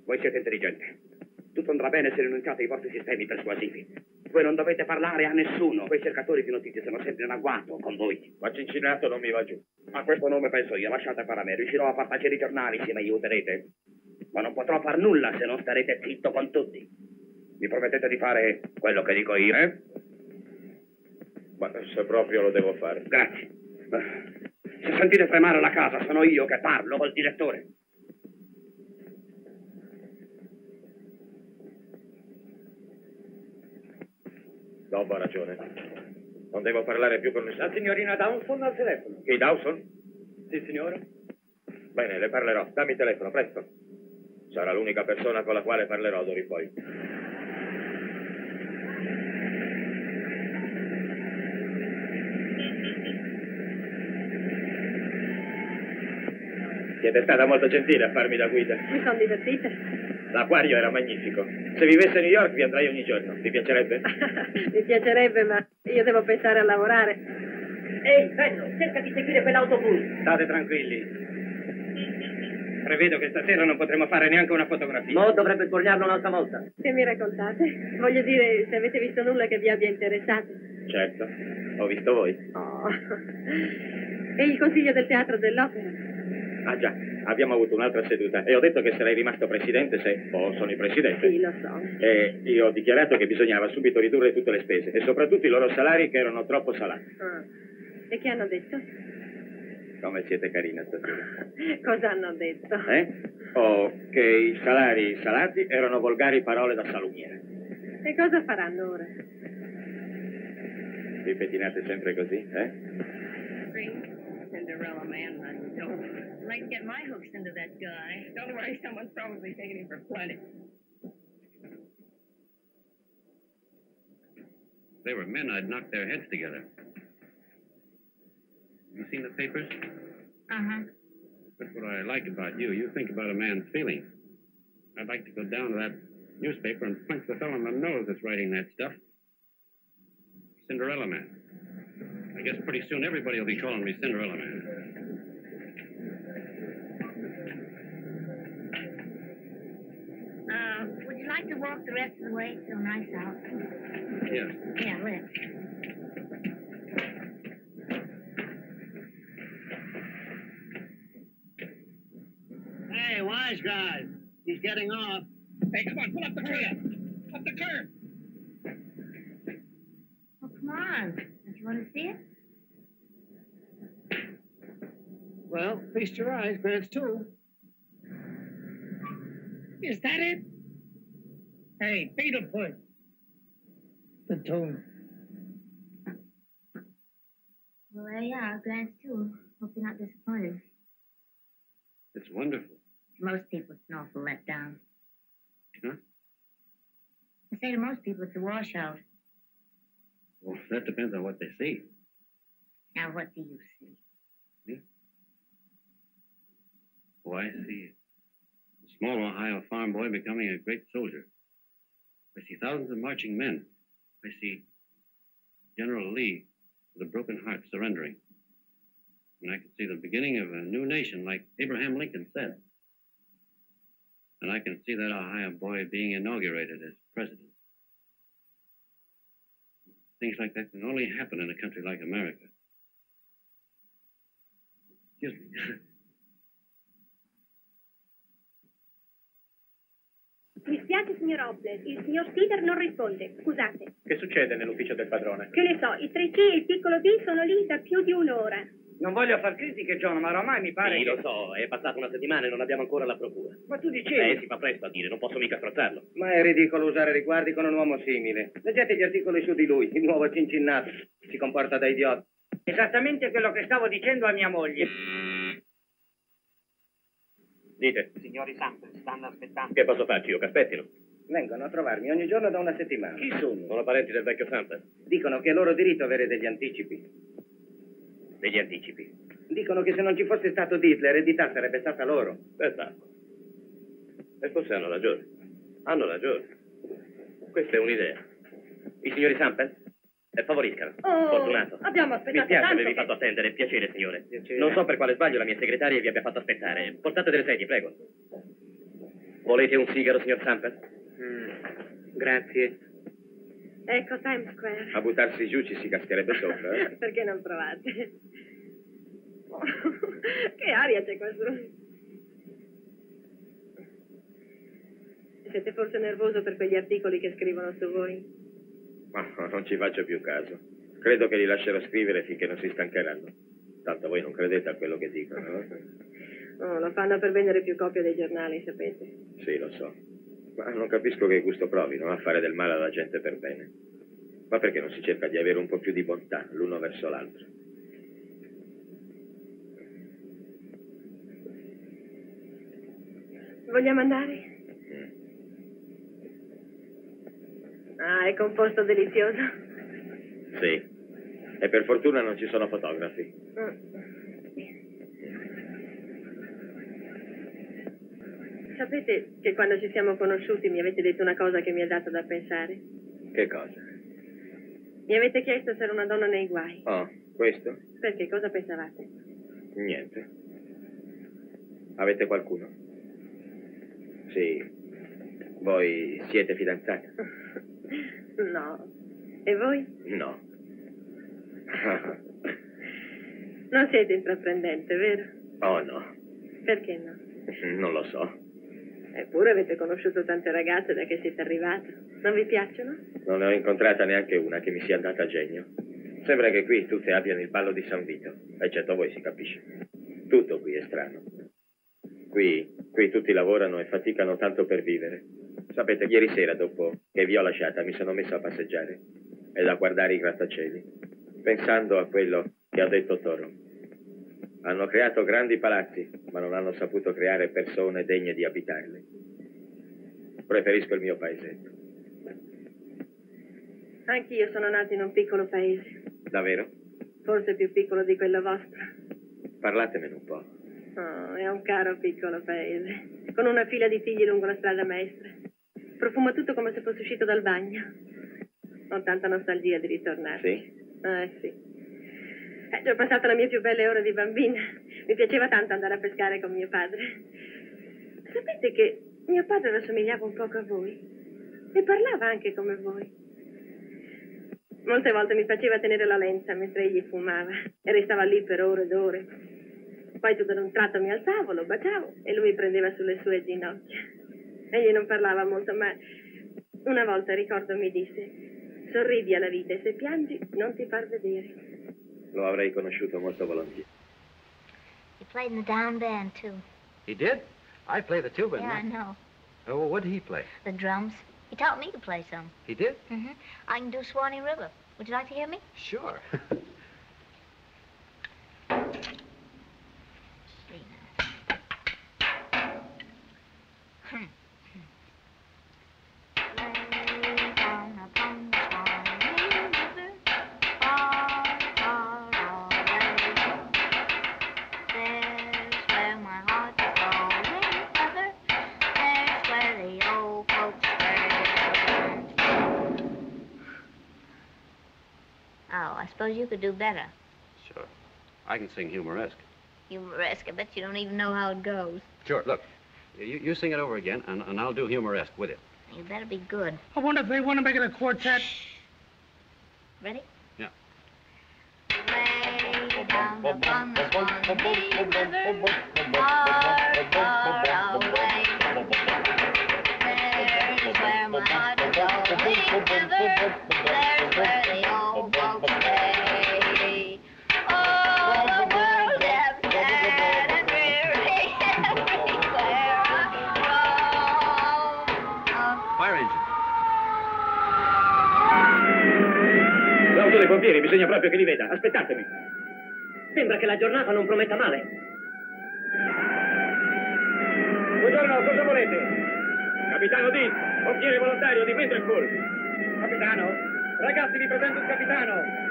voi siete intelligenti. Tutto andrà bene se rinunciate ai vostri sistemi persuasivi. Voi non dovete parlare a nessuno. Quei cercatori di notizie sono sempre in agguato con voi. Ma Cincinnato non mi va giù. A questo nome penso io, lasciate fare a me. Riuscirò a far tacere i giornali se mi aiuterete. Ma non potrò far nulla se non starete zitto con tutti. Mi promettete di fare quello che dico io? Eh? Ma se proprio lo devo fare. Grazie. Se sentite tremare la casa, sono io che parlo col direttore. Dopo ha ragione. Non devo parlare più con nessuno. La signorina Dawson al telefono. Chi, Dawson? Sì, signore. Bene, le parlerò. Dammi il telefono, presto. Sarà l'unica persona con la quale parlerò d'ora in poi. Siete stata molto gentile a farmi da guida. Mi sono divertita. L'acquario era magnifico. Se vivesse a New York vi andrei ogni giorno. Vi piacerebbe? Mi piacerebbe, ma io devo pensare a lavorare. Ehi, bello, cerca di seguire quell'autobus. State tranquilli. Prevedo che stasera non potremo fare neanche una fotografia. Mo dovrebbe sbornarlo un'altra volta. Se mi raccontate, voglio dire, se avete visto nulla che vi abbia interessato. Certo, ho visto voi. Oh. E il consiglio del teatro dell'opera? Ah già, abbiamo avuto un'altra seduta e ho detto che sarei rimasto presidente se... Oh, sono il presidente. Sì, lo so. E io ho dichiarato che bisognava subito ridurre tutte le spese e soprattutto i loro salari che erano troppo salati. Ah. E che hanno detto? Come siete carina stasera. Cosa hanno detto? Eh? Oh, che i salari salati erano volgari parole da salumiere. E cosa faranno ora? Vi pettinate sempre così, eh? Cinderella man runs over. Might get my hooks into that guy. Don't worry, someone's probably taking him for plenty. If they were men, I'd knock their heads together. You seen the papers? Uh-huh. That's what I like about you. You think about a man's feelings. I'd like to go down to that newspaper and punch the fellow in the nose that's writing that stuff. Cinderella Man. I guess pretty soon everybody will be calling me Cinderella Man. Uh, would you like to walk the rest of the way? It's so nice out. Yes. Yeah, let's. Hey, wise guy. He's getting off. Hey, come on, pull up the curb. Up the curb. Oh, come on. Don't you want to see it? Well, feast your eyes, Grant's too. Is that it? Hey, beetle push. The tune. Well, there you are, Grant's too. Hope you're not disappointed. It's wonderful. Most people, it's an awful letdown. Huh? I say to most people, it's a washout. Well, that depends on what they see. Now, what do you see? Me? Oh, I see a small Ohio farm boy becoming a great soldier. I see thousands of marching men. I see General Lee with a broken heart surrendering. And I can see the beginning of a new nation, like Abraham Lincoln said. And I can see that Ohio boy being inaugurated as president. Things like that can only happen in a country like America. Excuse me. Mi spiace, signor Hopler, il signor Cedar non risponde. Scusate. Che succede nell'ufficio del padrone? Che ne so, i tre C e il piccolo D sono lì da più di un'ora. Non voglio far critiche, John, ma oramai mi pare sì, che... lo so, è passata una settimana e non abbiamo ancora la procura. Ma tu dicevi... Eh, si fa presto a dire, non posso mica strozzarlo. Ma è ridicolo usare riguardi con un uomo simile. Leggete gli articoli su di lui, il nuovo Cincinnato. Si comporta da idiota. Esattamente quello che stavo dicendo a mia moglie. Dite. Signori Sample, stanno aspettando. Che posso farci io, che aspettino? Vengono a trovarmi ogni giorno da una settimana. Chi sono? Sono parenti del vecchio Sample. Dicono che è loro diritto avere degli anticipi. Degli anticipi. Dicono che se non ci fosse stato Deed, l'eredità sarebbe stata loro. Spettacolo. E forse hanno ragione. Hanno ragione. Questa è un'idea. I signori Sample? Eh, favoriscano. Oh, fortunato. Abbiamo aspettato. Mi piace tanto avervi che... fatto attendere. Piacere, signore. Piacere. Non so per quale sbaglio la mia segretaria vi abbia fatto aspettare. Portate delle sedie, prego. Volete un sigaro, signor Sample? Mm. Grazie. Ecco Times Square. A buttarsi giù ci si cascherebbe sopra. Eh? Perché non provate? Che aria c'è qua su. Siete forse nervoso per quegli articoli che scrivono su voi? Ma non ci faccio più caso. Credo che li lascerò scrivere finché non si stancheranno. Tanto voi non credete a quello che dicono, no? No, lo fanno per vendere più copie dei giornali, sapete. Sì, lo so. Ma non capisco che gusto provino a fare del male alla gente per bene. Ma perché non si cerca di avere un po' più di bontà l'uno verso l'altro? Vogliamo andare? Mm. Ah, è composto delizioso. Sì. E per fortuna non ci sono fotografi. Mm. Sapete che quando ci siamo conosciuti mi avete detto una cosa che mi ha dato da pensare? Che cosa? Mi avete chiesto se ero una donna nei guai. Oh, questo? Perché? Cosa pensavate? Niente. Avete qualcuno? Sì. Voi siete fidanzati? No. E voi? No. Non siete intraprendente, vero? Oh, no. Perché no? Non lo so. Eppure avete conosciuto tante ragazze da che siete arrivati. Non vi piacciono? Non ne ho incontrata neanche una che mi sia andata a genio. Sembra che qui tutte abbiano il ballo di San Vito, eccetto voi, si capisce. Tutto qui è strano. Qui, qui tutti lavorano e faticano tanto per vivere. Sapete, ieri sera dopo che vi ho lasciata mi sono messo a passeggiare ed a guardare i grattacieli, pensando a quello che ha detto Toro. Hanno creato grandi palazzi, ma non hanno saputo creare persone degne di abitarli. Preferisco il mio paesetto. Anch'io sono nato in un piccolo paese. Davvero? Forse più piccolo di quello vostro. Parlatemene un po'. Oh, è un caro piccolo paese, con una fila di tigli lungo la strada maestra. Profuma tutto come se fosse uscito dal bagno. Ho tanta nostalgia di ritornarci. Sì? Eh, sì. Eh, ho passato le mie più belle ore di bambina. Mi piaceva tanto andare a pescare con mio padre. Sapete che mio padre rassomigliava un poco a voi e parlava anche come voi. Molte volte mi faceva tenere la lenza mentre egli fumava e restava lì per ore ed ore. Poi tutto d'un tratto mi alzavo, lo baciavo e lui mi prendeva sulle sue ginocchia. Egli non parlava molto, ma una volta, ricordo, mi disse: sorridi alla vita e se piangi non ti far vedere. Lo avrei conosciuto molto volentieri. He played in the down band, too. He did? I played the tuba. Yeah, I know. Oh, well, what did he play? The drums. He taught me to play some. He did? Mm-hmm. I can do Swanee River. Would you like to hear me? Sure. You could do better. Sure. I can sing humoresque. Humoresque? I bet you don't even know how it goes. Sure. Look, you, you sing it over again, and, and I'll do humoresque with it. You better be good. I wonder if they want to make it a quartet. Shh. Ready? Yeah. There's where the old folks stay. All the world proprio che li veda. Aspettatemi. Sembra che la giornata non prometta male. Buongiorno, cosa volete? Capitano Deed, occhiere volontario di Mendrak Pole. Capitano? Ragazzi, vi presento il capitano. Capitano?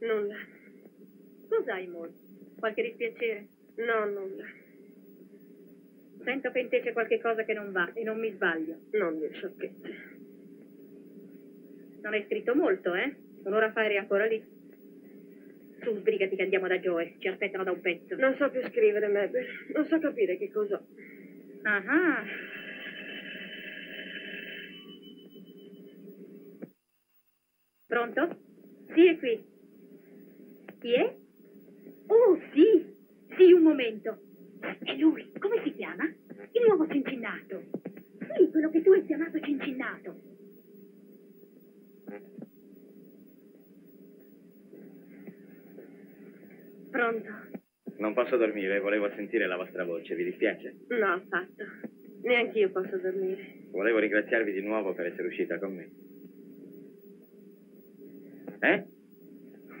Nulla. Cos'hai, Maud? Qualche dispiacere? No, nulla. Sento che in te c'è qualche cosa che non va e non mi sbaglio. Non dire sciocchezze. Non hai scritto molto, eh? Un'ora fa eri ancora lì. Tu sbrigati che andiamo da Joe, ci aspettano da un pezzo. Non so più scrivere, Mabel. Non so capire che cos'ho. Ah ah. Pronto? Sì, è qui. Chi è? Oh, sì! Sì, un momento. È lui. Come si chiama? Il nuovo Cincinnato. Sì, quello che tu hai chiamato Cincinnato. Pronto? Non posso dormire, volevo sentire la vostra voce. Vi dispiace? No, affatto. Neanch'io posso dormire. Volevo ringraziarvi di nuovo per essere uscita con me. Eh?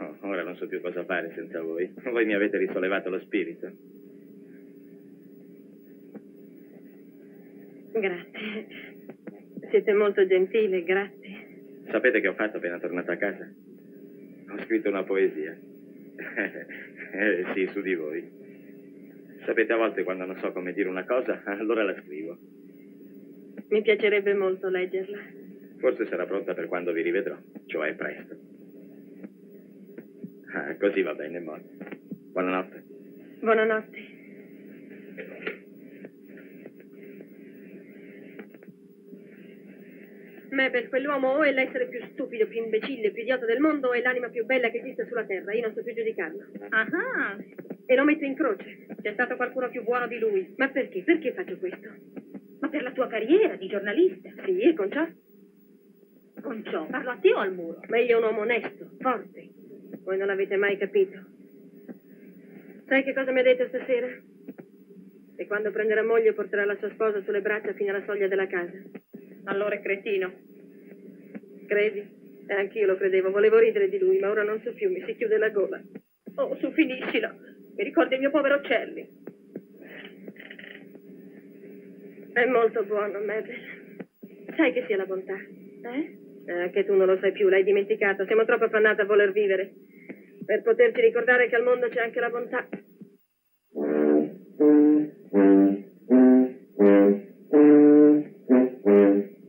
Oh, ora non so più cosa fare senza voi. Voi mi avete risollevato lo spirito. Grazie. Siete molto gentili, grazie. Sapete che ho fatto appena tornato a casa? Ho scritto una poesia. eh, sì, su di voi. Sapete, a volte quando non so come dire una cosa, allora la scrivo. Mi piacerebbe molto leggerla. Forse sarà pronta per quando vi rivedrò, cioè presto. Ah, così va bene, Maud. Buonanotte. Buonanotte. Mabel, quell'uomo o è l'essere più stupido, più imbecille, più idiota del mondo, o è l'anima più bella che esista sulla terra. Io non so più giudicarlo. Ah! E lo metto in croce. C'è stato qualcuno più buono di lui. Ma perché? Perché faccio questo? Ma per la tua carriera di giornalista. Sì, e con ciò? Con ciò? Parlo a te o al muro? Meglio un uomo onesto, forte. Voi non l'avete mai capito. Sai che cosa mi ha detto stasera? Che quando prenderà moglie porterà la sua sposa sulle braccia fino alla soglia della casa. Allora è cretino. Credi? E anch'io lo credevo, volevo ridere di lui, ma ora non so più, mi si chiude la gola. Oh, su, finiscila. Mi ricorda il mio povero Celli. È molto buono, Mabel. Sai che sia la bontà, eh? Eh, che tu non lo sai più, l'hai dimenticato. Siamo troppo affannate a voler vivere per poterci ricordare che al mondo c'è anche la bontà.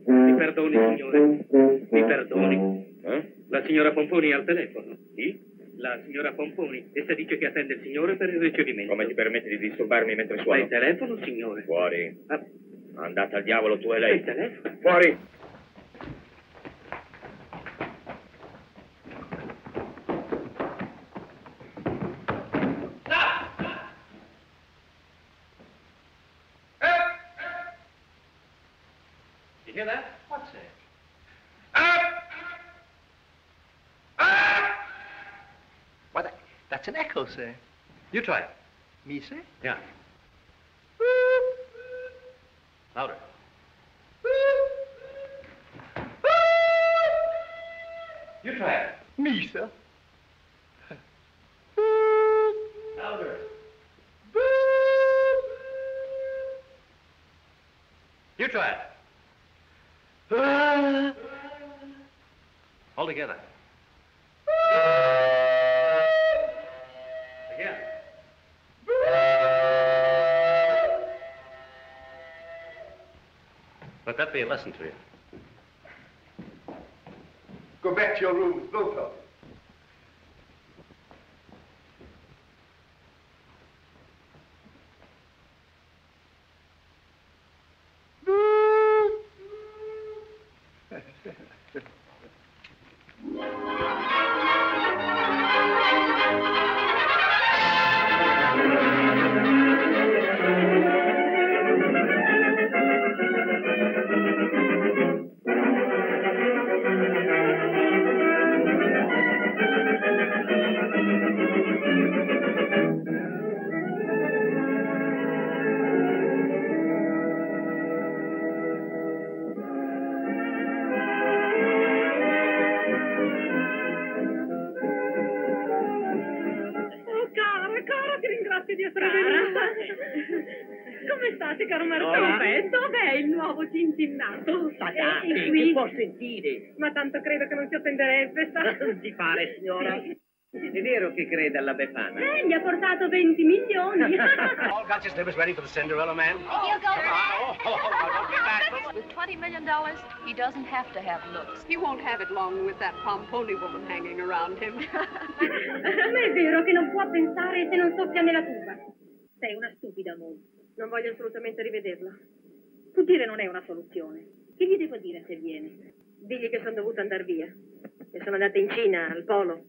Mi perdoni, signore. Mi perdoni. Eh? La signora Pomponi è al telefono. Sì? La signora Pomponi. Essa dice che attende il signore per il ricevimento. Come ti permetti di disturbarmi mentre suono? Ma il telefono, signore. Fuori. Ah. Andate al diavolo tu e lei. Il telefono. Fuori. It's an echo, sir. You try it. Me, sir? Yeah. Louder. You try it. Me, sir? Louder. You try it. All together. Let that be a lesson to you. Go back to your rooms, both of you. dov'è il nuovo Cincinnato? State, eh, qui può sentire. Ma tanto credo che non si offenderebbe, sa? Non ti pare, signora? È vero che crede alla Befana? Eh, gli ha portato venti milioni. All Colchester is ready for the Cinderella man. You go oh, oh, oh, oh, with twenty million dollars, he doesn't have to have looks. He won't have it long with that Pomponi woman hanging around him. Ma è vero che non può pensare se non soffia nella tuba. Sei una stupida, Maud. Non voglio assolutamente rivederla. Fuggire non è una soluzione. Che gli devo dire se viene? Digli che sono dovuta andare via. Che sono andata in Cina, al polo.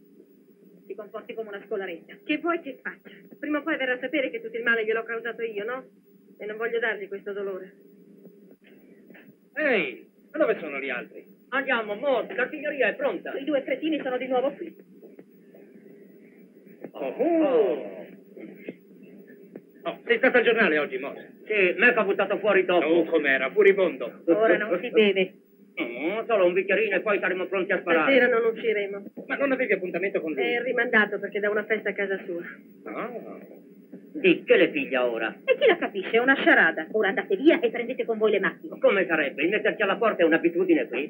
Ti comporti come una scolaretta. Che vuoi che faccia? Prima o poi verrà a sapere che tutto il male gliel'ho causato io, no? E non voglio dargli questo dolore. Ehi, ma dove sono gli altri? Andiamo, Maud, l'artiglieria è pronta. I due cretini sono di nuovo qui. Oh, oh. Oh, sei stata al giornale oggi, Maud? Sì, Mac ha buttato fuori dopo. Oh, com'era, furibondo. Ora non si beve. No, solo un bicchierino e poi saremo pronti a sparare. Stasera non usciremo. Ma non avevi appuntamento con lui? È rimandato perché da una festa a casa sua. No. Di che le piglia ora? E chi la capisce? È una sciarada. Ora andate via e prendete con voi le macchine. Come sarebbe? Il metterci alla porta è un'abitudine qui.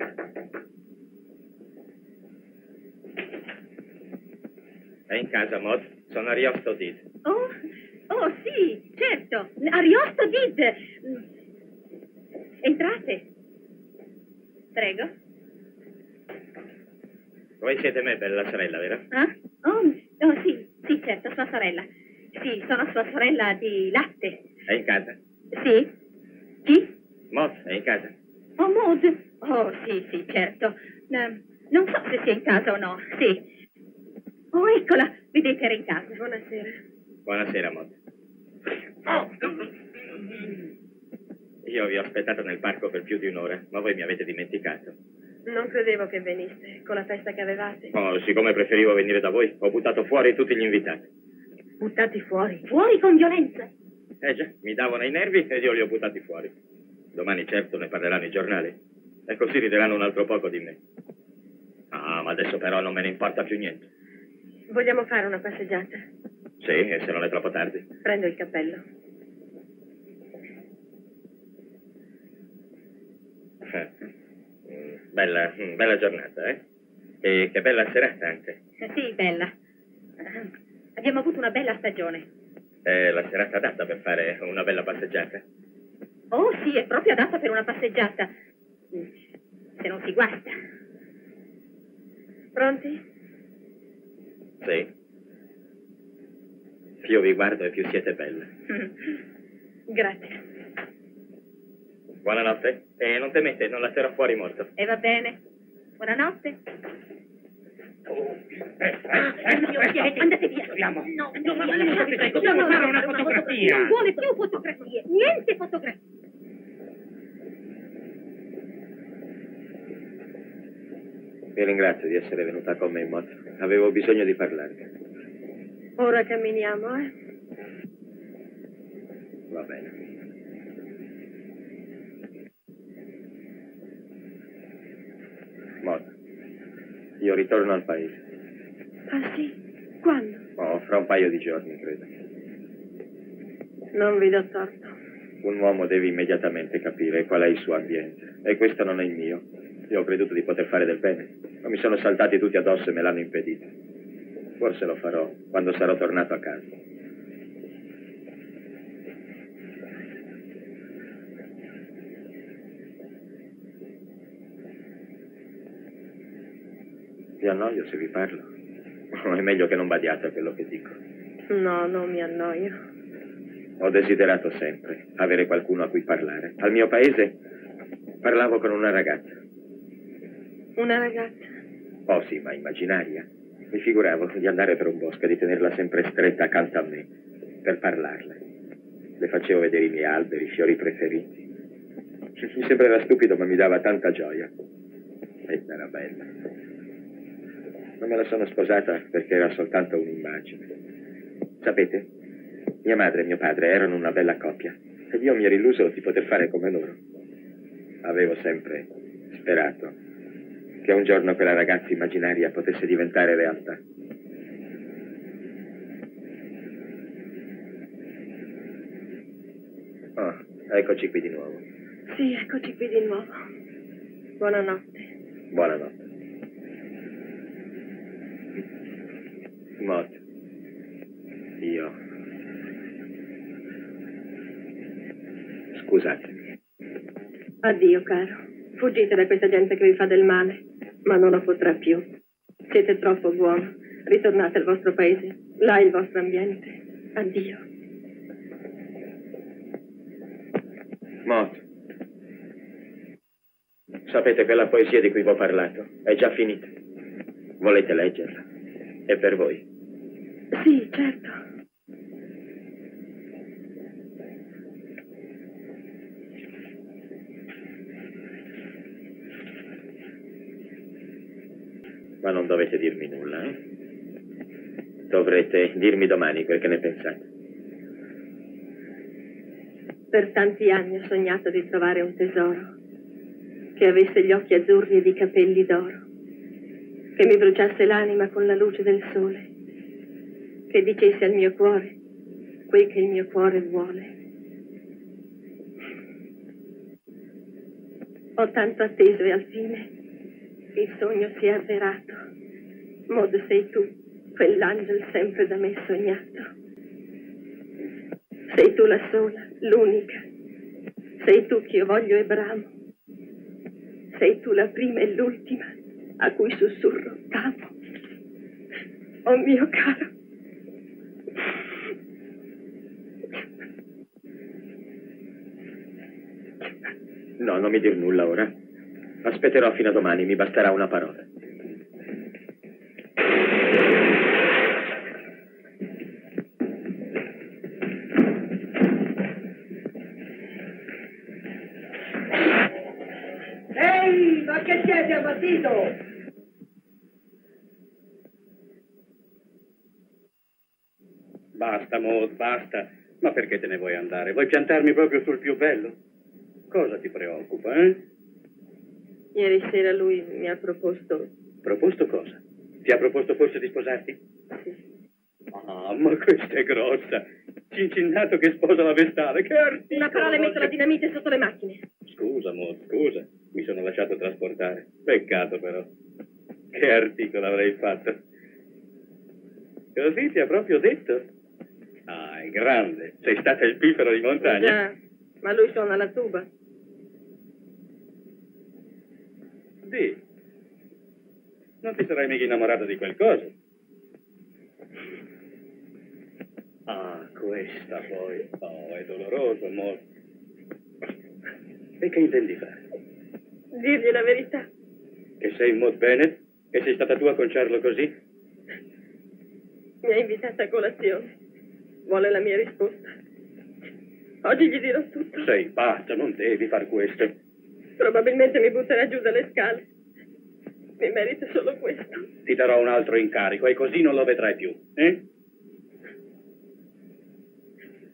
È in casa, Maud. Sono Ariosto Deed. Oh, oh sì, certo. Ariosto Deed. Entrate. Prego. Voi siete me, bella sorella, vero? Ah? Oh, oh, sì, sì, certo, sua sorella. Sì, sono sua sorella di latte. È in casa? Sì. Chi? Maud, è in casa. Oh, Maud? Oh, sì, sì, certo. No, non so se sia in casa o no, sì. Oh, eccola, vedete, era in casa. Buonasera. Buonasera, Maud. Oh, io vi ho aspettato nel parco per più di un'ora, ma voi mi avete dimenticato. Non credevo che veniste, con la festa che avevate. Oh, siccome preferivo venire da voi, ho buttato fuori tutti gli invitati. Buttati fuori? Fuori con violenza? Eh già, mi davano i nervi e io li ho buttati fuori. Domani certo ne parleranno i giornali. E così rideranno un altro poco di me. Ah, ma adesso però non me ne importa più niente. Vogliamo fare una passeggiata? Sì, e se non è troppo tardi. Prendo il cappello. Bella, bella giornata, eh? E che bella serata anche. Sì, bella. Abbiamo avuto una bella stagione. È la serata adatta per fare una bella passeggiata? Oh, sì, è proprio adatta per una passeggiata. Se non si guasta. Pronti? Sì. Più vi guardo e più siete belle. Grazie. Buonanotte. E non temete, non la terrò fuori morto. E va bene. Buonanotte. Oh. Eh, eh, mio eh, piede, andate via. Andiamo. No, no, ma non fare una, una fotografia. Non vuole più fotografie. Niente fotografie. Vi ringrazio di essere venuta con me in moto. Avevo bisogno di parlarvi. Ora camminiamo, eh? Va bene. Io ritorno al paese. Ah, sì? Quando? Oh, fra un paio di giorni, credo. Non vi do torto. Un uomo deve immediatamente capire qual è il suo ambiente. E questo non è il mio. Io ho creduto di poter fare del bene, ma mi sono saltati tutti addosso e me l'hanno impedito. Forse lo farò quando sarò tornato a casa. Vi annoio se vi parlo? È meglio che non badiate a quello che dico. No, non mi annoio. Ho desiderato sempre avere qualcuno a cui parlare. Al mio paese parlavo con una ragazza. Una ragazza? Oh sì, ma immaginaria. Mi figuravo di andare per un bosco e di tenerla sempre stretta accanto a me per parlarle. Le facevo vedere i miei alberi, i fiori preferiti. Mi sembrava stupido, ma mi dava tanta gioia. E era bella. Non me la sono sposata perché era soltanto un'immagine. Sapete, mia madre e mio padre erano una bella coppia ed io mi ero illuso di poter fare come loro. Avevo sempre sperato che un giorno quella ragazza immaginaria potesse diventare realtà. Oh, Eccoci qui di nuovo. Sì, eccoci qui di nuovo. Buonanotte. Buonanotte. Maud, io... Scusate. Addio, caro. Fuggite da questa gente che vi fa del male, ma non lo potrà più. Siete troppo buono. Ritornate al vostro paese. Là è il vostro ambiente. Addio. Maud, sapete quella poesia di cui vi ho parlato? È già finita. Volete leggerla? È per voi. Sì, certo. Ma non dovete dirmi nulla, eh? Dovrete dirmi domani quel che ne pensate. Per tanti anni ho sognato di trovare un tesoro che avesse gli occhi azzurri ed i capelli d'oro, che mi bruciasse l'anima con la luce del sole, che dicesse al mio cuore quel che il mio cuore vuole. Ho tanto atteso e al fine il sogno si è avverato. Maud, sei tu, quell'angelo sempre da me sognato. Sei tu la sola, l'unica. Sei tu che io voglio e bramo. Sei tu la prima e l'ultima a cui sussurro t'amo. Oh mio caro. No, non mi dir nulla ora. Aspetterò fino a domani, mi basterà una parola. Ehi, ma che siete abbattuto? Basta, Maud, basta. Ma perché te ne vuoi andare? Vuoi piantarmi proprio sul più bello? Cosa ti preoccupa, eh? Ieri sera lui mi ha proposto... Proposto cosa? Ti ha proposto forse di sposarti? Sì. Ah, ma questa è grossa. Cincinnato che sposa la vestale, che articolo! Una parola e metto la dinamite sotto le macchine. Scusa, Maud, scusa. Mi sono lasciato trasportare. Peccato, però. Che articolo avrei fatto. Così ti ha proprio detto? Ah, è grande. Sei stata il pifero di montagna. Già, ma lui suona la tuba. Sì. Non ti sarai mica innamorato di qualcosa. Ah, questa poi. Oh, è doloroso, amore. E che intendi fare? Dirgli la verità. Che sei Maud Bennett? Che sei stata tu a conciarlo così? Mi ha invitata a colazione. Vuole la mia risposta. Oggi gli dirò tutto. Sei pazza, non devi far questo. Probabilmente mi butterà giù dalle scale. Mi merita solo questo. Ti darò un altro incarico e così non lo vedrai più, eh?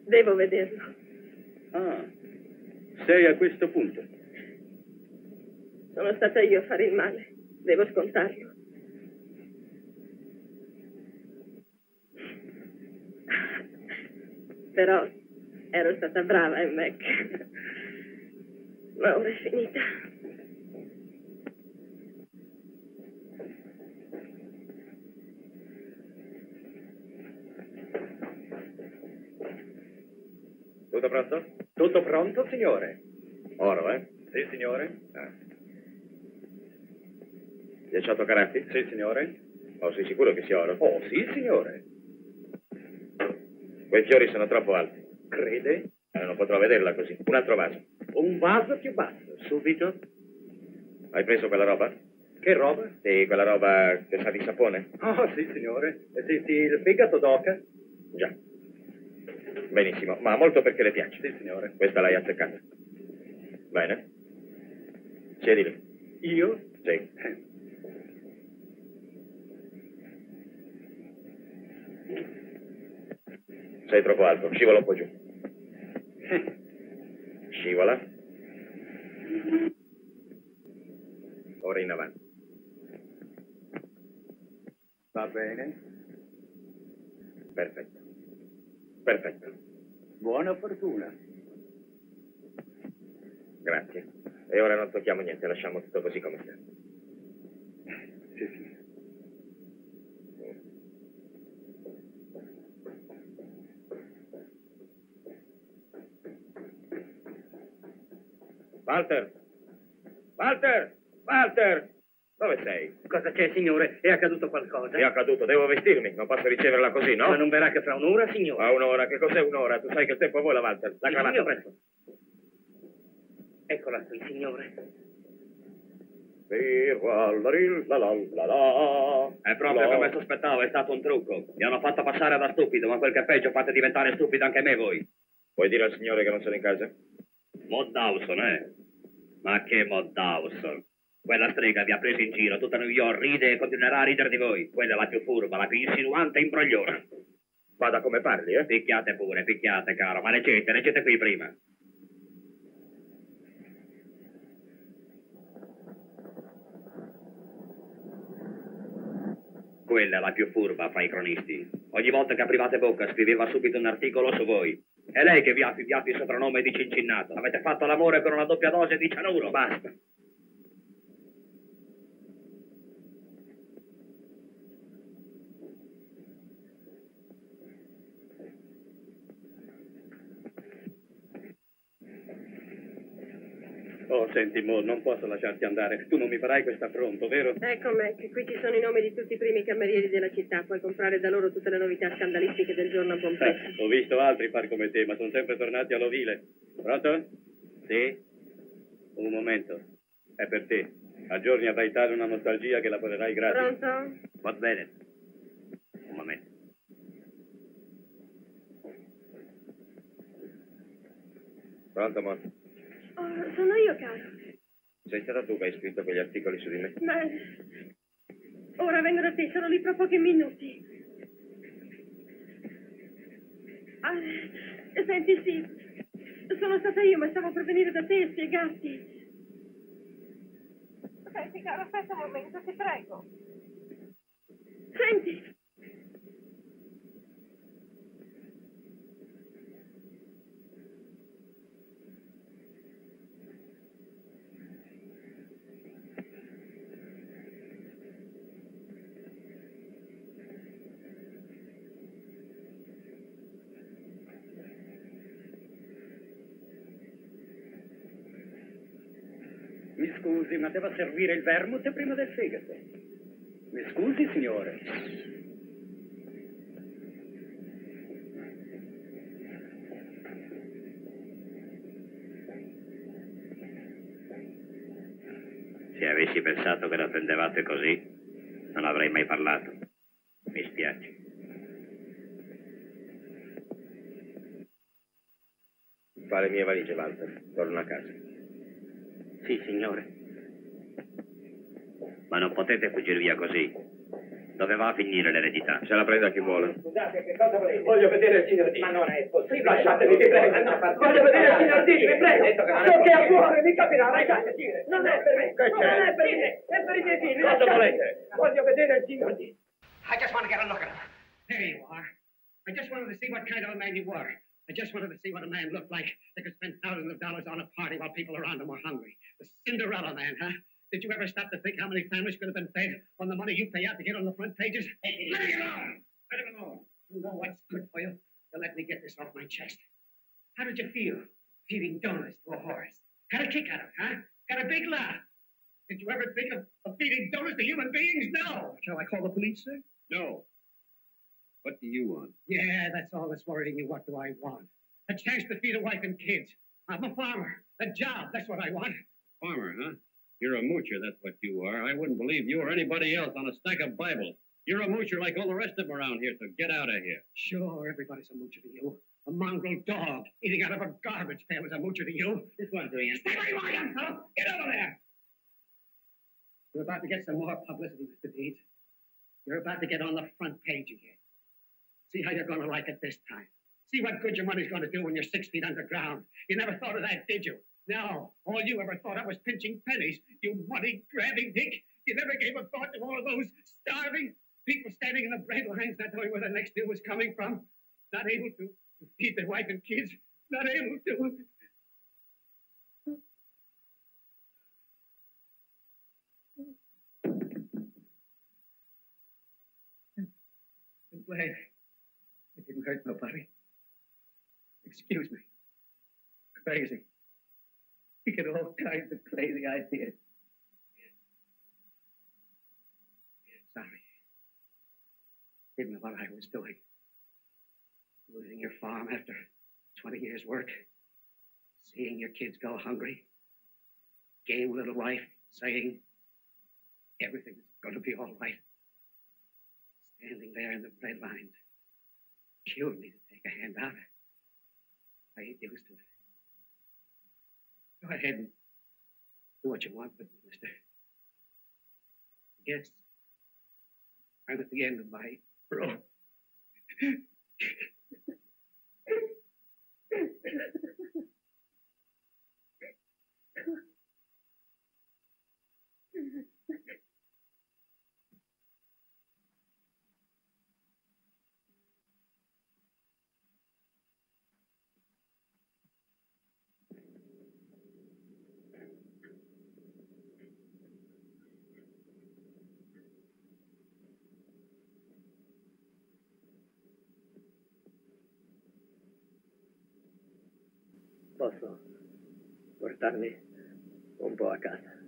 Devo vederlo. Ah, sei a questo punto. Sono stata io a fare il male. Devo scontarlo. Però ero stata brava, eh, Mac? Ma ora è finita. Tutto pronto? Tutto pronto, signore. Oro, eh? Sì, signore. Ah. diciotto carati? Sì, signore. Oh, sei sicuro che sia oro? Oh, sì, signore. Quei fiori sono troppo alti. Crede? Eh, non potrò vederla così. Un altro vaso. Un vaso più basso, subito. Hai preso quella roba? Che roba? Sì, quella roba che sa di sapone. Oh, sì, signore. Senti, il fegato d'oca? Già. Benissimo, ma molto perché le piace. Sì, signore. Questa l'hai azzeccata. Bene. Siedili. Io? Sì. Sei troppo alto, scivola un po' giù. Scivola. Ora in avanti. Va bene. Perfetto. Perfetto. Buona fortuna. Grazie. E ora non tocchiamo niente, lasciamo tutto così come sta. Sì, sì. Walter! Walter! Walter! Dove sei? Cosa c'è, signore? È accaduto qualcosa? È accaduto, devo vestirmi, non posso riceverla così, no? Ma non verrà che fra un'ora, signore? Ah, un'ora? Che cos'è un'ora? Tu sai che il tempo vola, Walter. La cavata. Signore. Eccola qui, signore. È proprio come sospettavo, è stato un trucco. Mi hanno fatto passare da stupido, ma quel che è peggio fate diventare stupido anche me voi. Puoi dire al signore che non sono in casa? Maud Dawson, eh? Ma che Maud Dawson? Quella strega vi ha preso in giro, tutta New York ride e continuerà a ridere di voi. Quella è la più furba, la più insinuante e imbrogliona. Vada come parli, eh? Picchiate pure, picchiate, caro, ma leggete, leggete qui prima. Quella è la più furba fra i cronisti. Ogni volta che aprivate bocca scriveva subito un articolo su voi. È lei che vi ha affidato il soprannome di Cincinnato. Avete fatto l'amore per una doppia dose di cianuro, basta. Oh, senti, Mo, non posso lasciarti andare. Tu non mi farai questo affronto, vero? Ecco, Mac, qui ci sono i nomi di tutti i primi camerieri della città. Puoi comprare da loro tutte le novità scandalistiche del giorno a Pomponi. Eh, ho visto altri far come te, ma sono sempre tornati all'ovile. Pronto? Sì? Un momento. È per te. A giorni avrai tale una nostalgia che la poterai gratis. Pronto? Va bene. Un momento. Pronto, Mo? Oh, sono io, caro. Sei stata tu che hai scritto quegli articoli su di me? Ma... ora vengo da te, sono lì fra pochi minuti. Ah, senti, sì, sono stata io, ma stavo per venire da te e spiegarti. Senti, caro, aspetta un momento, ti prego. Senti. Mi scusi, ma devo servire il vermouth prima del fegato. Mi scusi, signore. Se avessi pensato che la prendevate così, non avrei mai parlato. Mi spiace. Fa le mie valigie, Walter. Torno a casa. Sì, signore. Ma non potete fuggire via così. Dove va a finire l'eredità? Ce la prenda chi vuole. Scusate, che cosa volete? Voglio vedere il signor Deed. Ma non è possibile. Lasciatemi, vi prego. Voglio vedere il signor Deed, vi prego. So che a cuore, mi capirà, ragazzi. Non è per me. Non è per me. È per i miei figli. Cosa volete? Voglio vedere il signor Deed. I just want to get a look at him. There you are. I just wanted to see what kind of a man you were. I just wanted to see what a man looked like that could spend thousands of dollars on a party while people around him were hungry. The Cinderella man, huh? Did you ever stop to think how many families could have been fed on the money you pay out to get on the front pages? Hey, let him alone! Let him alone! You know what's good for you? So let me get this off my chest. How did you feel feeding donuts to a horse? Got a kick out of it, huh? Got a big laugh. Did you ever think of, of feeding donuts to human beings? No! Shall I call the police, sir? No. What do you want? Yeah, that's all that's worrying you. What do I want? A chance to feed a wife and kids. I'm a farmer. A job. That's what I want. Farmer, huh? You're a moocher. That's what you are. I wouldn't believe you or anybody else on a stack of Bibles. You're a moocher like all the rest of them around here, so get out of here. Sure, everybody's a moocher to you. A mongrel dog eating out of a garbage pail is a moocher to you. This one's green. Stay where you are, young fellow. Get over there. You're about to get some more publicity, Mister Deed. You're about to get on the front page again. See how you're going to like it this time. See what good your money's going to do when you're six feet underground. You never thought of that, did you? No. All you ever thought of was pinching pennies. You money-grabbing dick. You never gave a thought to all of those starving people standing in the bread lines, not knowing where the next meal was coming from. Not able to feed their wife and kids. Not able to. way. I didn't hurt nobody. Excuse me. Crazy. You get all kinds of crazy ideas. Sorry. Didn't know what I was doing. Losing your farm after twenty years' work. Seeing your kids go hungry. Game little wife saying everything's going to be all right. Standing there in the bread lines. Cured me to take a hand out. I ain't used to it. Go ahead and do what you want with me, mister. Yes. I'm at the end of my rope. Posso portarmi un po' a casa.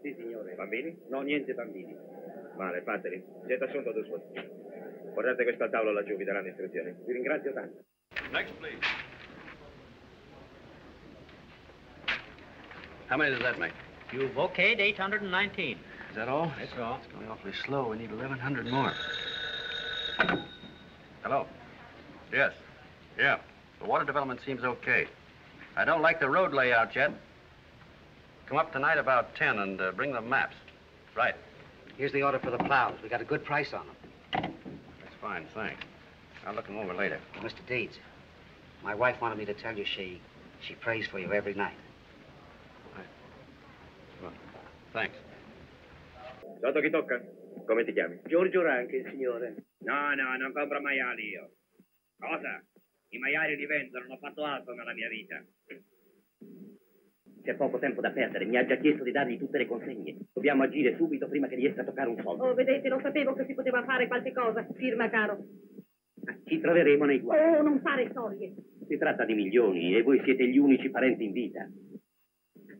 Sì, signore. Bambini? No, niente bambini. Male, fateli. Siete assunto da sua. Guardate questa tavola laggiù, vi daranno istruzioni. Vi ringrazio tanto. Next, please. How many does that make? You've okayed eight hundred nineteen. Is that all? That's all. It's going awfully slow. We need eleven hundred more. Hello? Yes. Yeah. The water development seems okay. I don't like the road layout yet. Come up tonight about ten and uh, bring the maps. Right. Here's the order for the plows. We got a good price on them. That's fine, thanks. I'll look them over later. Well, Mister Deeds, my wife wanted me to tell you she she prays for you every night. Right. Well, thanks. Sotto chi tocca? Come ti chiami? Giorgio Ranchi, signore. No, no, non compro maiali io. Cosa? I maiali li vendo, non ho fatto altro nella mia vita. C'è poco tempo da perdere, mi ha già chiesto di dargli tutte le consegne. Dobbiamo agire subito prima che riesca a toccare un soldo. Oh, vedete, lo sapevo che si poteva fare qualche cosa. Firma, caro. Ci troveremo nei guai. Oh, non fare storie. Si tratta di milioni e voi siete gli unici parenti in vita.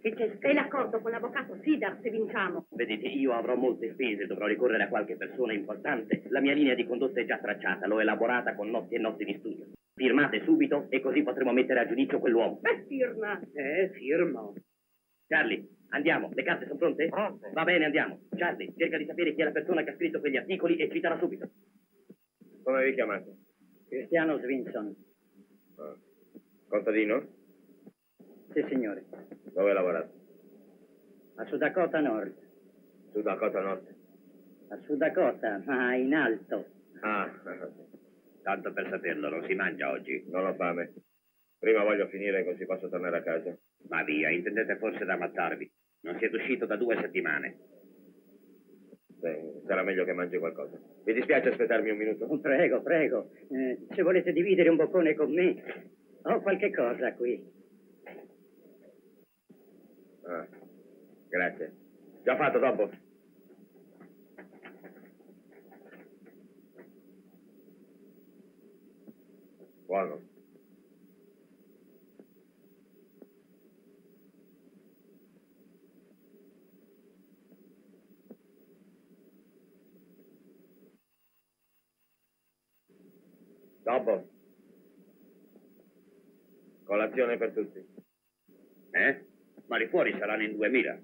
E c'è stai l'accordo con l'avvocato Cedar se vinciamo. Vedete, io avrò molte spese, dovrò ricorrere a qualche persona importante. La mia linea di condotta è già tracciata, l'ho elaborata con notti e notti di studio. Firmate subito e così potremo mettere a giudizio quell'uomo. Beh, firma. Eh, firma. Charlie, andiamo. Le carte sono pronte? Pronte. Va bene, andiamo. Charlie, cerca di sapere chi è la persona che ha scritto quegli articoli e citala subito. Come vi chiamate? Cristiano Svinson. Oh. Contadino? Sì, signore. Dove lavorate? A Sud Dakota Nord. Sud Dakota Nord? A Sud Dakota, ma in alto. Ah, tanto per saperlo, non si mangia oggi. Non ho fame. Prima voglio finire così posso tornare a casa. Ma via, intendete forse da ammazzarvi. Non siete uscito da due settimane. Beh, sarà meglio che mangi qualcosa. Mi dispiace aspettarmi un minuto. Prego, prego. Eh, se volete dividere un boccone con me, ho qualche cosa qui. Ah, grazie. Già fatto, dopo. Buono. Dopo. Colazione per tutti. Eh? Ma lì fuori saranno in duemila.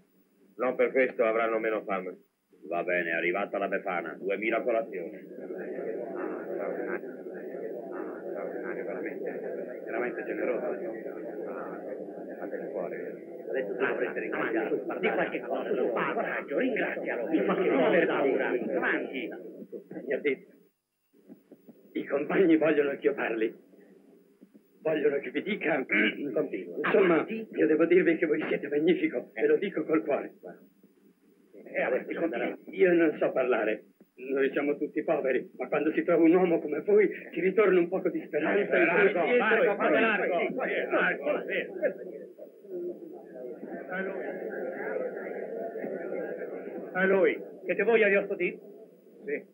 Non per questo avranno meno fame. Va bene, è arrivata la befana. duemila colazioni. Veramente, veramente generoso. Fatele fuori. Adesso tu dovresti ringraziarlo. Di qualche cosa, lo fa, coraggio, ringrazialo. Mi fa muovere paura. Avanti. Mi ha detto. I compagni vogliono che io parli. Vogliono che vi dica... Continuo. Insomma, io devo dirvi che voi siete magnifico. Ve lo dico col cuore. E adesso io non so parlare. Noi siamo tutti poveri, ma quando si trova un uomo come voi ci ritorna un poco di speranza. Marco, Marco, fate largo. Marco, a lui. A lui. Siete voi, Ariosto Deed? Sì.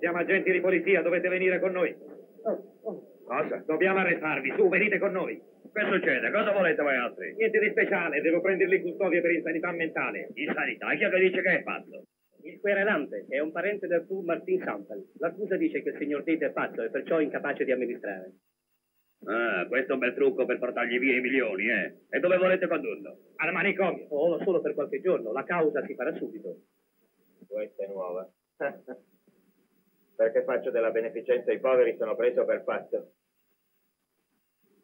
Siamo agenti di polizia, dovete venire con noi. Oh, oh. Cosa? Dobbiamo arrestarvi, su, venite con noi. Che succede? Cosa volete voi altri? Niente di speciale, devo prenderli in custodia per insanità mentale. Insanità? Chi è che dice che è pazzo? Il querelante è un parente del fu Martin Sample. L'accusa dice che il signor Deed è pazzo e perciò incapace di amministrare. Ah, questo è un bel trucco per portargli via i milioni, eh? E dove volete condurlo? Al manicomio. Oh, solo per qualche giorno, la causa si farà subito. Questa è nuova. Perché faccio della beneficenza ai poveri, sono preso per pazzo.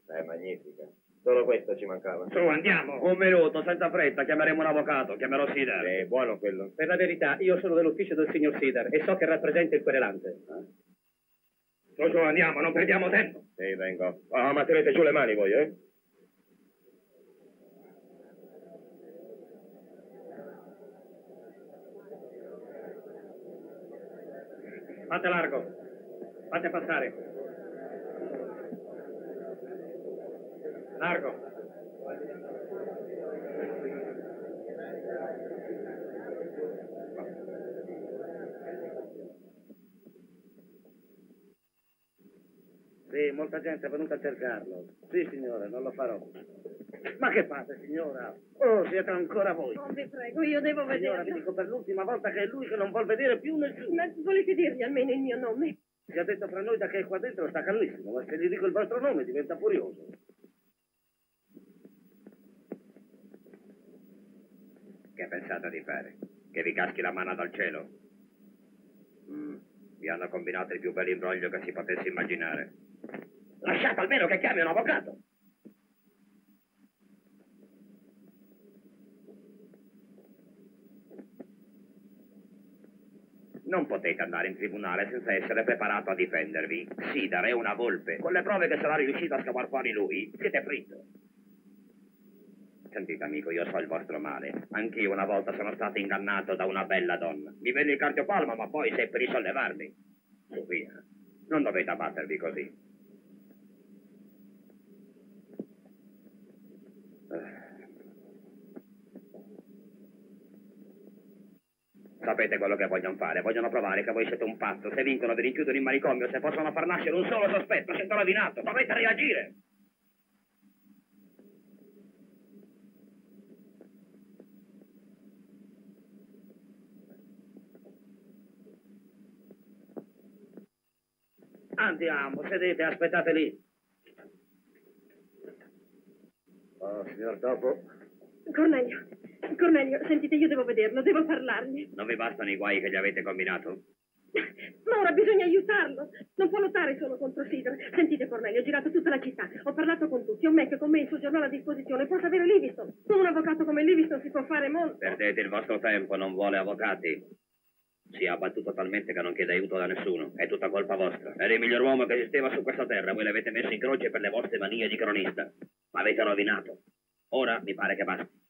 È magnifica. Solo questo ci mancava. Su, andiamo. Un minuto, senza fretta. Chiameremo un avvocato. Chiamerò Sider. È buono quello. Per la verità, io sono dell'ufficio del signor Sider e so che rappresenta il querelante. Eh? Su, su, andiamo. Non perdiamo tempo. Sì, vengo. Ah, oh, ma tenete giù le mani voi, eh? Fate largo. Fate passare. Largo. Sì, molta gente è venuta a cercarlo. Sì, signore, non lo farò. Ma che fate, signora? Oh, siete ancora voi. Oh, vi prego, io devo vedere. Signora, vi dico per l'ultima volta che è lui che non vuol vedere più nessuno. Ma volete dirgli almeno il mio nome? Si è detto fra noi da che è qua dentro sta calmissimo, ma se gli dico il vostro nome diventa furioso. Che pensate di fare? Che vi caschi la mano dal cielo? Mm. Vi hanno combinato il più bel imbroglio che si potesse immaginare. Lasciate almeno che chiami un avvocato. Non potete andare in tribunale senza essere preparato a difendervi. Cedar è una volpe. Con le prove che sarà riuscito a scavar fuori lui, siete fritto. Sentite, amico, io so il vostro male. Anch'io una volta sono stato ingannato da una bella donna. Mi venne il cardiopalma, ma poi seppi risollevarmi. Su, via. Non dovete abbattervi così. Sapete quello che vogliono fare? Vogliono provare che voi siete un pazzo. Se vincono vi rinchiudono in manicomio. Se possono far nascere un solo sospetto, siete rovinato. Dovete reagire. Andiamo, sedete, aspettate lì. Oh, signor Dopo. Cornelio. Cornelio, sentite, io devo vederlo, devo parlargli. Non vi bastano i guai che gli avete combinato? Ma ora bisogna aiutarlo. Non può lottare solo contro Cedar. Sentite, Cornelio, ho girato tutta la città. Ho parlato con tutti, ho Mac con me il suo giornale a disposizione. Posso avere Livingstone. Con un avvocato come Livingstone si può fare molto. Perdete il vostro tempo, non vuole avvocati. Si è abbattuto talmente che non chiede aiuto da nessuno. È tutta colpa vostra. Era il miglior uomo che esisteva su questa terra. Voi l'avete messo in croce per le vostre manie di cronista. Ma avete rovinato. Ora mi pare che basti.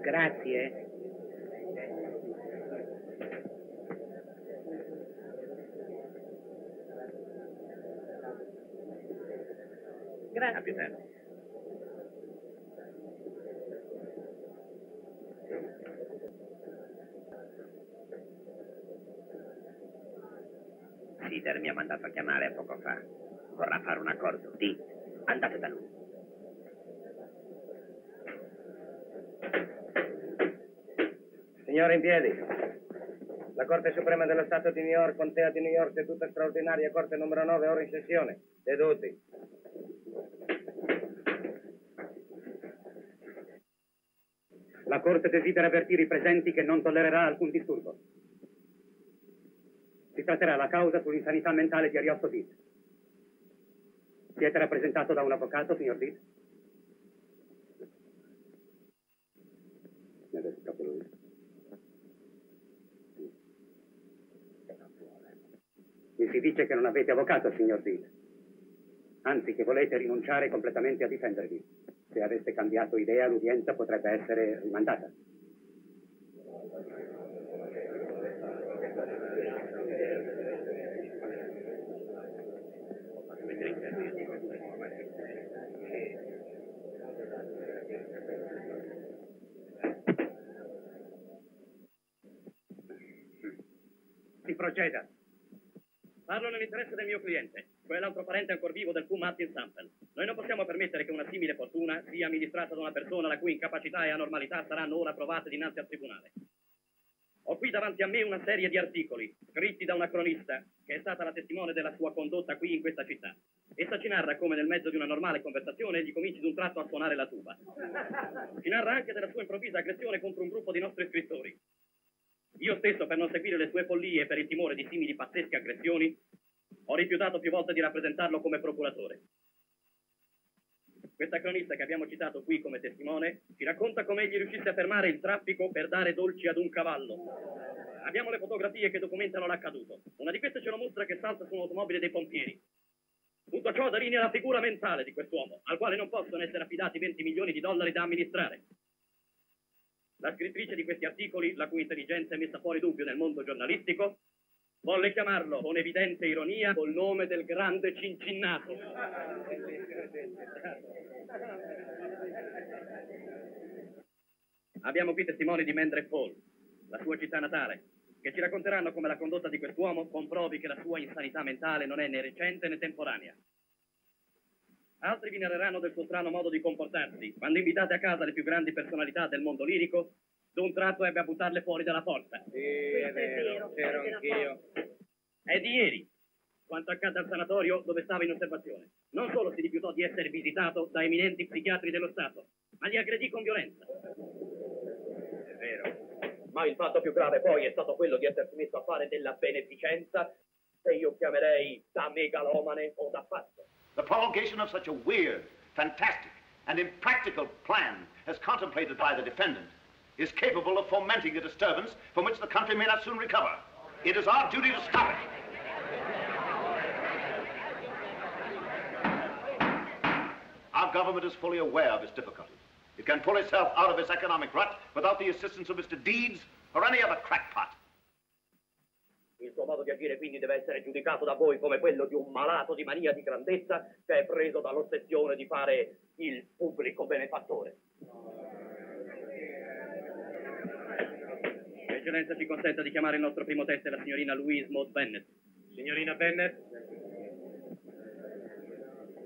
Grazie. Grazie. Capitano. Sider mi ha mandato a chiamare poco fa. Vorrà fare un accordo. Dì, andate da lui. Signore in piedi, la Corte Suprema dello Stato di New York, Contea di New York, seduta straordinaria, Corte numero nove, ora in sessione. Seduti. La Corte desidera avvertire i presenti che non tollererà alcun disturbo. Si tratterà la causa sull'insanità mentale di Ariosto Deed. Siete rappresentato da un avvocato, signor Deed? Mi ha detto proprio lui. Mi si dice che non avete avvocato, signor Deed. Anzi, che volete rinunciare completamente a difendervi. Se aveste cambiato idea, l'udienza potrebbe essere rimandata. Si proceda. Parlo nell'interesse del mio cliente, quell'altro parente ancor vivo del fu Matthew Sample. Noi non possiamo permettere che una simile fortuna sia amministrata da una persona la cui incapacità e anormalità saranno ora provate dinanzi al tribunale. Ho qui davanti a me una serie di articoli, scritti da una cronista, che è stata la testimone della sua condotta qui in questa città. Essa ci narra come nel mezzo di una normale conversazione egli cominci d'un tratto a suonare la tuba. Ci narra anche della sua improvvisa aggressione contro un gruppo di nostri scrittori. Io stesso, per non seguire le sue follie e per il timore di simili pazzesche aggressioni, ho rifiutato più volte di rappresentarlo come procuratore. Questa cronista che abbiamo citato qui come testimone ci racconta come egli riuscisse a fermare il traffico per dare dolci ad un cavallo. Abbiamo le fotografie che documentano l'accaduto. Una di queste ce lo mostra che salta su un'automobile dei pompieri. Tutto ciò delinea la figura mentale di quest'uomo, al quale non possono essere affidati venti milioni di dollari da amministrare. La scrittrice di questi articoli, la cui intelligenza è messa fuori dubbio nel mondo giornalistico, volle chiamarlo, con evidente ironia, col nome del grande Cincinnato. Abbiamo qui testimoni di Mendrak Pole, la sua città natale, che ci racconteranno come la condotta di quest'uomo comprovi che la sua insanità mentale non è né recente né temporanea. Altri vi narreranno del suo strano modo di comportarsi, quando invitate a casa le più grandi personalità del mondo lirico, d'un tratto ebbe a buttarle fuori dalla porta. Sì, è vero, c'ero anch'io. È di ieri, quanto accadde al sanatorio dove stava in osservazione. Non solo si rifiutò di essere visitato da eminenti psichiatri dello Stato, ma li aggredì con violenza. È vero, ma il fatto più grave poi è stato quello di essersi messo a fare della beneficenza, che io chiamerei da megalomane o da pazzo. The prolongation of such a weird, fantastic, and impractical plan as contemplated by the defendant is capable of fomenting a disturbance from which the country may not soon recover. It is our duty to stop it. Our government is fully aware of its difficulties. It can pull itself out of its economic rut without the assistance of Mister Deeds or any other crackpot. Il suo modo di agire quindi deve essere giudicato da voi come quello di un malato di mania di grandezza che è preso dall'ossessione di fare il pubblico benefattore. Eccellenza ci consenta di chiamare il nostro primo teste la signorina Louise Maud Bennett. Signorina Bennett,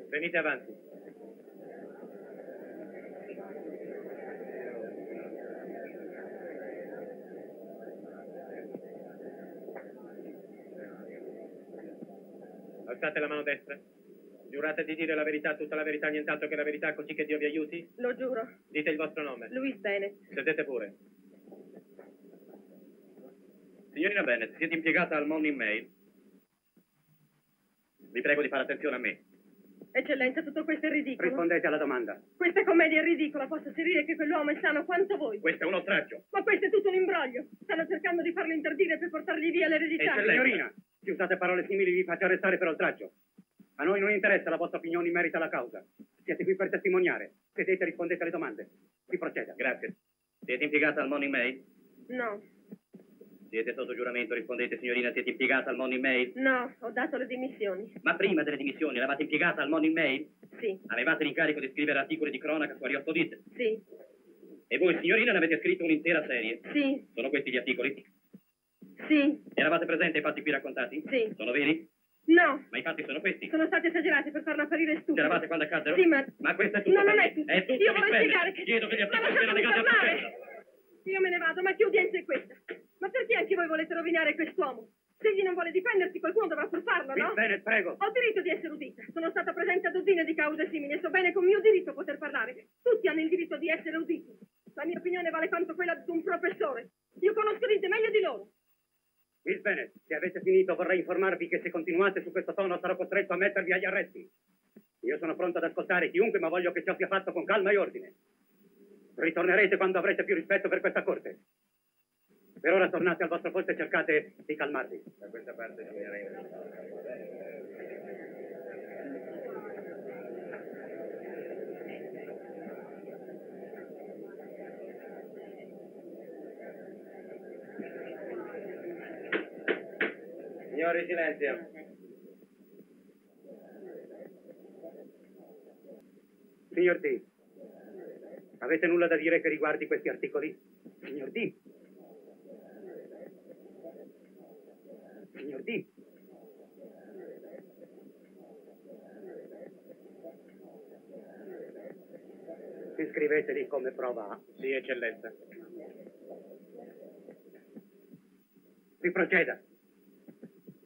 venite avanti. Alzate la mano destra. Giurate di dire la verità, tutta la verità, nient'altro che la verità, così che Dio vi aiuti? Lo giuro. Dite il vostro nome. Louise Bennett. Sedete pure. Signorina Bennett, siete impiegata al Morning Mail. Vi prego di fare attenzione a me. Eccellenza, tutto questo è ridicolo. Rispondete alla domanda. Questa commedia è ridicola. Posso asserire che quell'uomo è sano quanto voi. Questo è un oltraggio. Ma questo è tutto un imbroglio. Stanno cercando di farlo interdire per portargli via l'eredità. Signorina, se usate parole simili vi faccio arrestare per oltraggio. A noi non interessa la vostra opinione in merito alla causa. Siete qui per testimoniare. Sedete e rispondete alle domande. Si proceda. Grazie. Siete impiegata al Morning Mail? No. Siete sotto giuramento, rispondete, signorina. Siete impiegata al Morning Mail? No, ho dato le dimissioni. Ma prima delle dimissioni eravate impiegata al Morning Mail? Sì. Avevate l'incarico di scrivere articoli di cronaca su Ariosto Deed? Sì. E voi, signorina, ne avete scritto un'intera serie? Sì. Sono questi gli articoli? Sì. Eravate presente ai fatti qui raccontati? Sì. Sono veri? No. Ma i fatti sono questi. Sono stati esagerati per farla apparire stupida. C'eravate quando accaddero? Sì, ma... Ma questo è tutto. No, non è tutto. È tutto. Io vorrei spiegare che... Chiedo che gli articoli siano legati al processo. Io me ne vado, ma che udienza è questa? Ma perché anche voi volete rovinare quest'uomo? Se egli non vuole difendersi, qualcuno dovrà pur farlo, no? Bene, prego. Ho diritto di essere udita. Sono stata presente a dozzine di cause simili e so bene con mio diritto poter parlare. Tutti hanno il diritto di essere uditi. La mia opinione vale quanto quella di un professore. Io conosco l'idea meglio di loro. Il bene, se avete finito vorrei informarvi che se continuate su questo tono sarò costretto a mettervi agli arresti. Io sono pronto ad ascoltare chiunque, ma voglio che ciò sia fatto con calma e ordine. Ritornerete quando avrete più rispetto per questa corte. Per ora tornate al vostro posto e cercate di calmarvi. Da questa parte signorina. Signori, silenzio. Signor Deed, avete nulla da dire che riguardi questi articoli? Signor Deed. Signor Deed. Iscriveteli come prova A. Sì, eccellenza. Si proceda.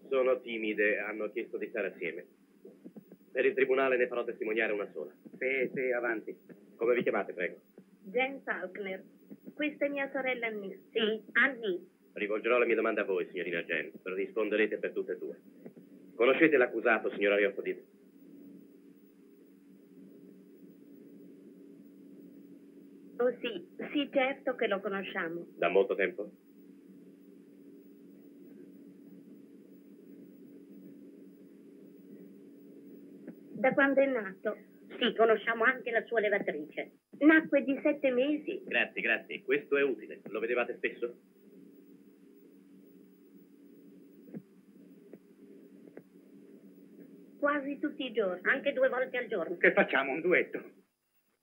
Sono timide, hanno chiesto di stare assieme. Per il tribunale ne farò testimoniare una sola. Sì, sì, avanti. Come vi chiamate, prego? Jane Faulkner. Questa è mia sorella Annie. Sì, Annie. Rivolgerò la mia domanda a voi, signorina Jane. Risponderete per tutte e due. Conoscete l'accusato, signor Ariosto Deed? Oh sì, sì, certo che lo conosciamo. Da molto tempo? Da quando è nato. Sì, conosciamo anche la sua levatrice. Nacque di sette mesi. Grazie, grazie. Questo è utile. Lo vedevate spesso? Quasi tutti i giorni, anche due volte al giorno. Che facciamo, un duetto?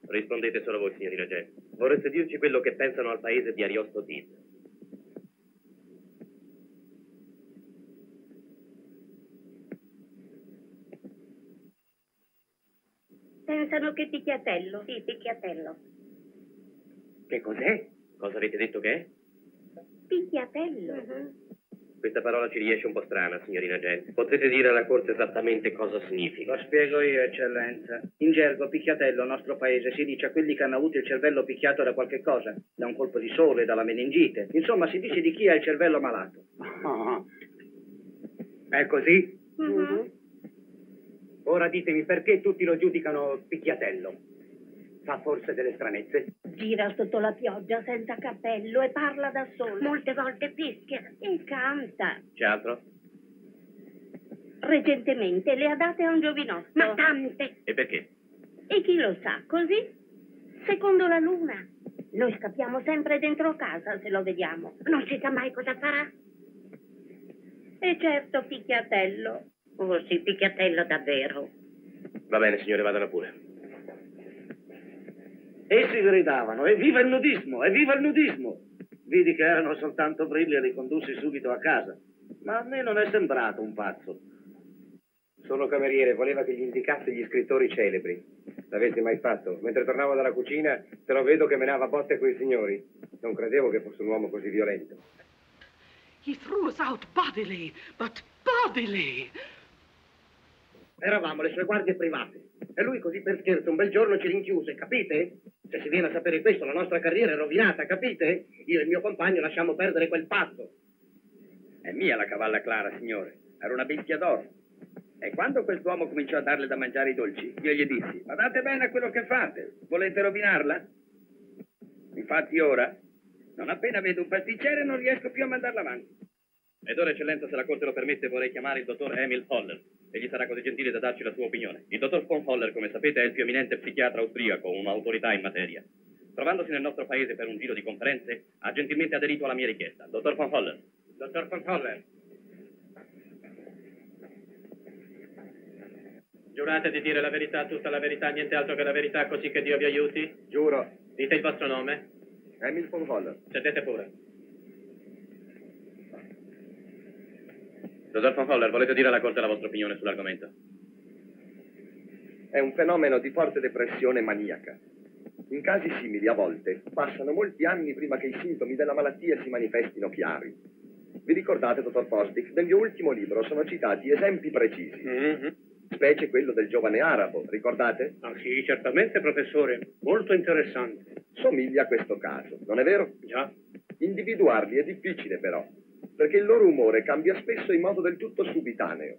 Rispondete solo voi, signorina Jane. Vorreste dirci quello che pensano al paese di Ariosto Deed? Pensano che picchiatello. Sì, picchiatello. Che cos'è? Cosa avete detto che è? Picchiatello. Uh-huh. Questa parola ci riesce un po' strana, signorina Jane. Potete dire alla corte esattamente cosa significa? Lo spiego io, eccellenza. In gergo, picchiatello, nel nostro paese, si dice a quelli che hanno avuto il cervello picchiato da qualche cosa, da un colpo di sole, dalla meningite. Insomma, si dice di chi ha il cervello malato. Oh. È così? Uh-huh. Ora ditemi, perché tutti lo giudicano picchiatello? Fa forse delle stranezze? Gira sotto la pioggia senza cappello e parla da solo. Molte volte fischia e canta. C'è altro? Recentemente le ha date a un giovinotto. Ma tante! E perché? E chi lo sa, così? Secondo la luna. Noi scappiamo sempre dentro casa se lo vediamo. Non si sa mai cosa farà. E certo picchiatello. Oh sì, picchiatello davvero. Va bene, signore, vadano pure. Essi gridavano, evviva il nudismo, evviva il nudismo! Vidi che erano soltanto brilli e li condussi subito a casa. Ma a me non è sembrato un pazzo. Sono cameriere, voleva che gli indicassi gli scrittori celebri. L'avessi mai fatto? Mentre tornavo dalla cucina, te lo vedo che menava botte quei signori. Non credevo che fosse un uomo così violento. He threw us out bodily, but bodily! Eravamo le sue guardie private e lui così per scherzo un bel giorno ci rinchiuse, capite? Se si viene a sapere questo la nostra carriera è rovinata, capite? Io e il mio compagno lasciamo perdere quel patto. È mia la cavalla Clara, signore, era una bestia d'oro. E quando quest'uomo cominciò a darle da mangiare i dolci, io gli dissi, badate bene a quello che fate, volete rovinarla? Infatti ora, non appena vedo un pasticcere non riesco più a mandarla avanti. Ed ora, eccellenza, se la corte lo permette, vorrei chiamare il dottor Emil Haller. Egli sarà così gentile da darci la sua opinione. Il dottor von Haller, come sapete, è il più eminente psichiatra austriaco, un'autorità in materia. Trovandosi nel nostro paese per un giro di conferenze, ha gentilmente aderito alla mia richiesta. Dottor von Haller. Dottor von Haller. Giurate di dire la verità, tutta la verità, niente altro che la verità, così che Dio vi aiuti? Giuro. Dite il vostro nome. Emil von Haller. Sedete pure. Dottor von Haller, volete dire alla Corte la vostra opinione sull'argomento? È un fenomeno di forte depressione maniaca. In casi simili, a volte, passano molti anni prima che i sintomi della malattia si manifestino chiari. Vi ricordate, dottor Postic, nel mio ultimo libro sono citati esempi precisi. Mm-hmm. Specie quello del giovane arabo, ricordate? Ah sì, certamente, professore. Molto interessante. Somiglia a questo caso, non è vero? Già. Individuarli è difficile, però, perché il loro umore cambia spesso in modo del tutto subitaneo.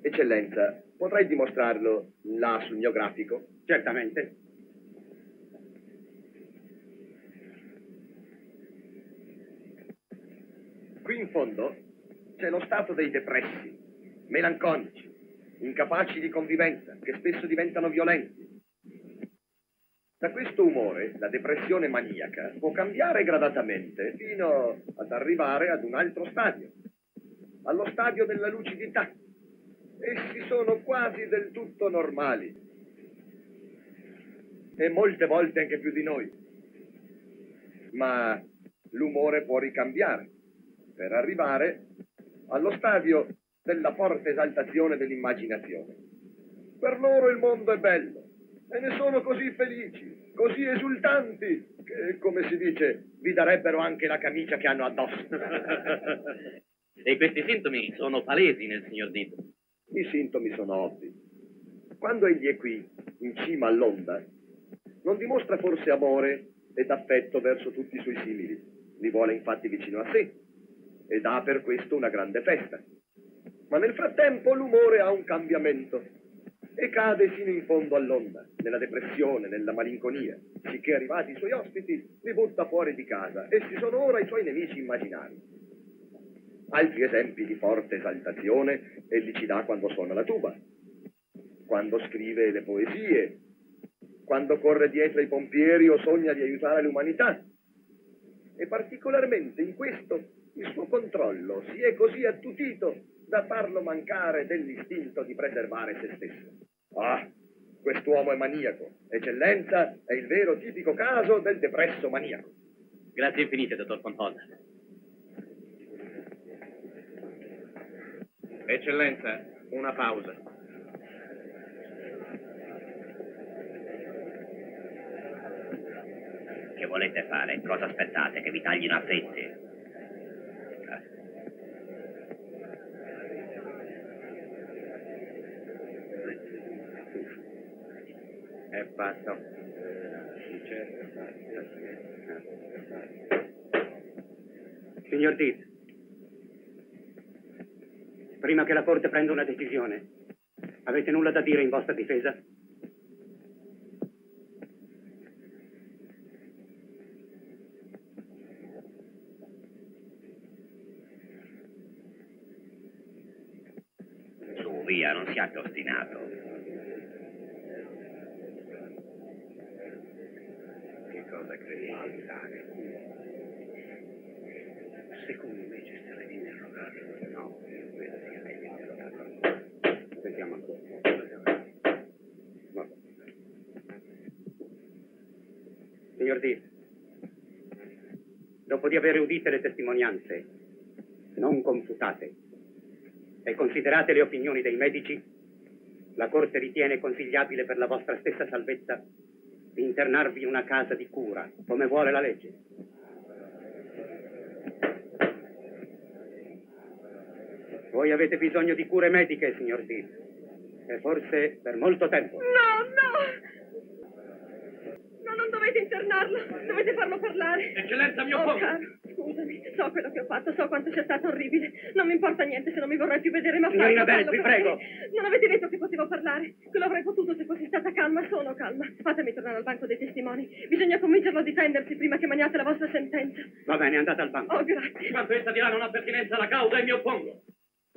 Eccellenza, potrei dimostrarlo là sul mio grafico? Certamente. Qui in fondo c'è lo stato dei depressi, melanconici, incapaci di convivenza, che spesso diventano violenti. Da questo umore, la depressione maniaca può cambiare gradatamente fino ad arrivare ad un altro stadio, allo stadio della lucidità. Essi sono quasi del tutto normali, e molte volte anche più di noi. Ma l'umore può ricambiare, per arrivare allo stadio della forte esaltazione dell'immaginazione. Per loro il mondo è bello, e ne sono così felici, così esultanti, che, come si dice, vi darebbero anche la camicia che hanno addosso. E questi sintomi sono palesi nel signor Deed? I sintomi sono ovvi. Quando egli è qui, in cima all'onda, non dimostra forse amore ed affetto verso tutti i suoi simili. Li vuole infatti vicino a sé, ed ha per questo una grande festa. Ma nel frattempo l'umore ha un cambiamento, e cade fino in fondo all'onda, nella depressione, nella malinconia, sicché arrivati i suoi ospiti li butta fuori di casa, e si sono ora i suoi nemici immaginari. Altri esempi di forte esaltazione egli ci dà quando suona la tuba, quando scrive le poesie, quando corre dietro ai pompieri o sogna di aiutare l'umanità. E particolarmente in questo il suo controllo si è così attutito da farlo mancare dell'istinto di preservare se stesso. Ah, quest'uomo è maniaco. Eccellenza, è il vero tipico caso del depresso maniaco. Grazie infinite, dottor von Haller. Eccellenza, una pausa. Che volete fare? Cosa aspettate? Che vi taglino a fette? È fatto. Signor Deed, prima che la Corte prenda una decisione, avete nulla da dire in vostra difesa? Su, via, non siate ostinato. Secondo me ci sarei di interrogarlo. No, credo sia meglio interrogarlo. Vediamo ancora. Vabbè. Signor Deed, dopo di aver udite le testimonianze, non confutate, e considerate le opinioni dei medici, la Corte ritiene consigliabile per la vostra stessa salvezza di internarvi in una casa di cura, come vuole la legge. Voi avete bisogno di cure mediche, signor Deed, e forse per molto tempo. No, no! No, non dovete internarlo, dovete farlo parlare. Eccellenza, mio popolo! Oh, Scusami, so quello che ho fatto, so quanto sia stato orribile. Non mi importa niente se non mi vorrai più vedere, ma... Signorina Bennett, vi prego! Me. Non avete detto che potevo parlare? Che lo avrei potuto se fossi stata calma, sono calma. Fatemi tornare al banco dei testimoni. Bisogna convincerlo a difendersi prima che maniate la vostra sentenza. Va bene, andate al banco. Oh, grazie. Quanto essa dirà non ha pertinenza alla causa e mi oppongo.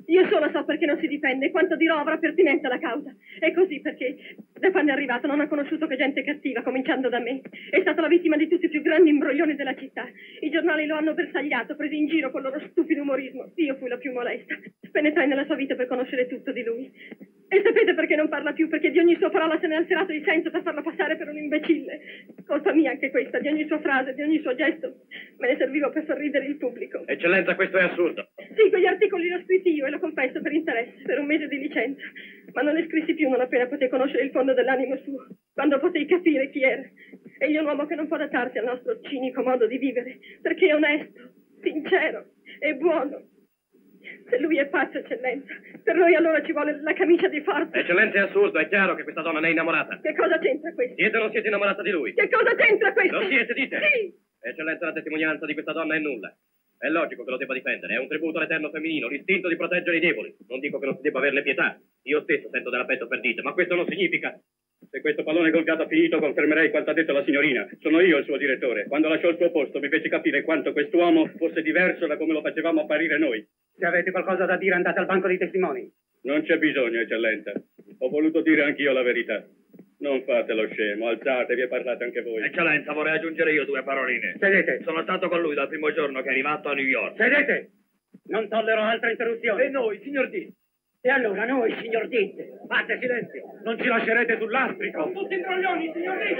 Io solo so perché non si difende, quanto dirò avrà pertinenza la causa. È così perché, da quando è arrivato, non ha conosciuto che gente cattiva, cominciando da me. È stata la vittima di tutti i più grandi imbroglioni della città. I giornali lo hanno bersagliato, presi in giro col loro stupido umorismo. Io fui la più molesta. Penetrai nella sua vita per conoscere tutto di lui. E sapete perché non parla più? Perché di ogni sua parola se ne è alzerato il senso per farla passare per un imbecille. Colpa mia anche questa, di ogni sua frase, di ogni suo gesto. Me ne servivo per sorridere il pubblico. Eccellenza, questo è assurdo. Sì, quegli articoli li ho scritti io e lo confesso per interesse, per un mese di licenza. Ma non li scrissi più non appena potei conoscere il fondo dell'animo suo, quando potei capire chi era. Egli è un uomo che non può adattarsi al nostro cinico modo di vivere, perché è onesto, sincero e buono. Se lui è pazzo, eccellenza, per noi allora ci vuole la camicia di forza. Eccellenza, è assurdo, è chiaro che questa donna ne è innamorata. Che cosa c'entra questo? Siete o non siete innamorata di lui? Che cosa c'entra questo? Lo siete, dite? Sì! Eccellenza, la testimonianza di questa donna è nulla. È logico che lo debba difendere, è un tributo all'eterno femminino, l'istinto di proteggere i deboli. Non dico che non si debba averle pietà, io stesso sento dell'affetto perdita, ma questo non significa... Se questo pallone colgato ha finito, confermerei quanto ha detto la signorina. Sono io il suo direttore. Quando lasciò il suo posto mi fece capire quanto quest'uomo fosse diverso da come lo facevamo apparire noi. Se avete qualcosa da dire, andate al banco dei testimoni. Non c'è bisogno, eccellenza. Ho voluto dire anch'io la verità. Non fate lo scemo, alzatevi e parlate anche voi. Eccellenza, vorrei aggiungere io due paroline. Sedete. Sono stato con lui dal primo giorno che è arrivato a New York. Sedete. Non tollero altra interruzione. E noi, signor Deed? E allora noi, signor Deed? Fate silenzio. Non ci lascerete sul lastrico. Sono tutti imbroglioni, signor Deed.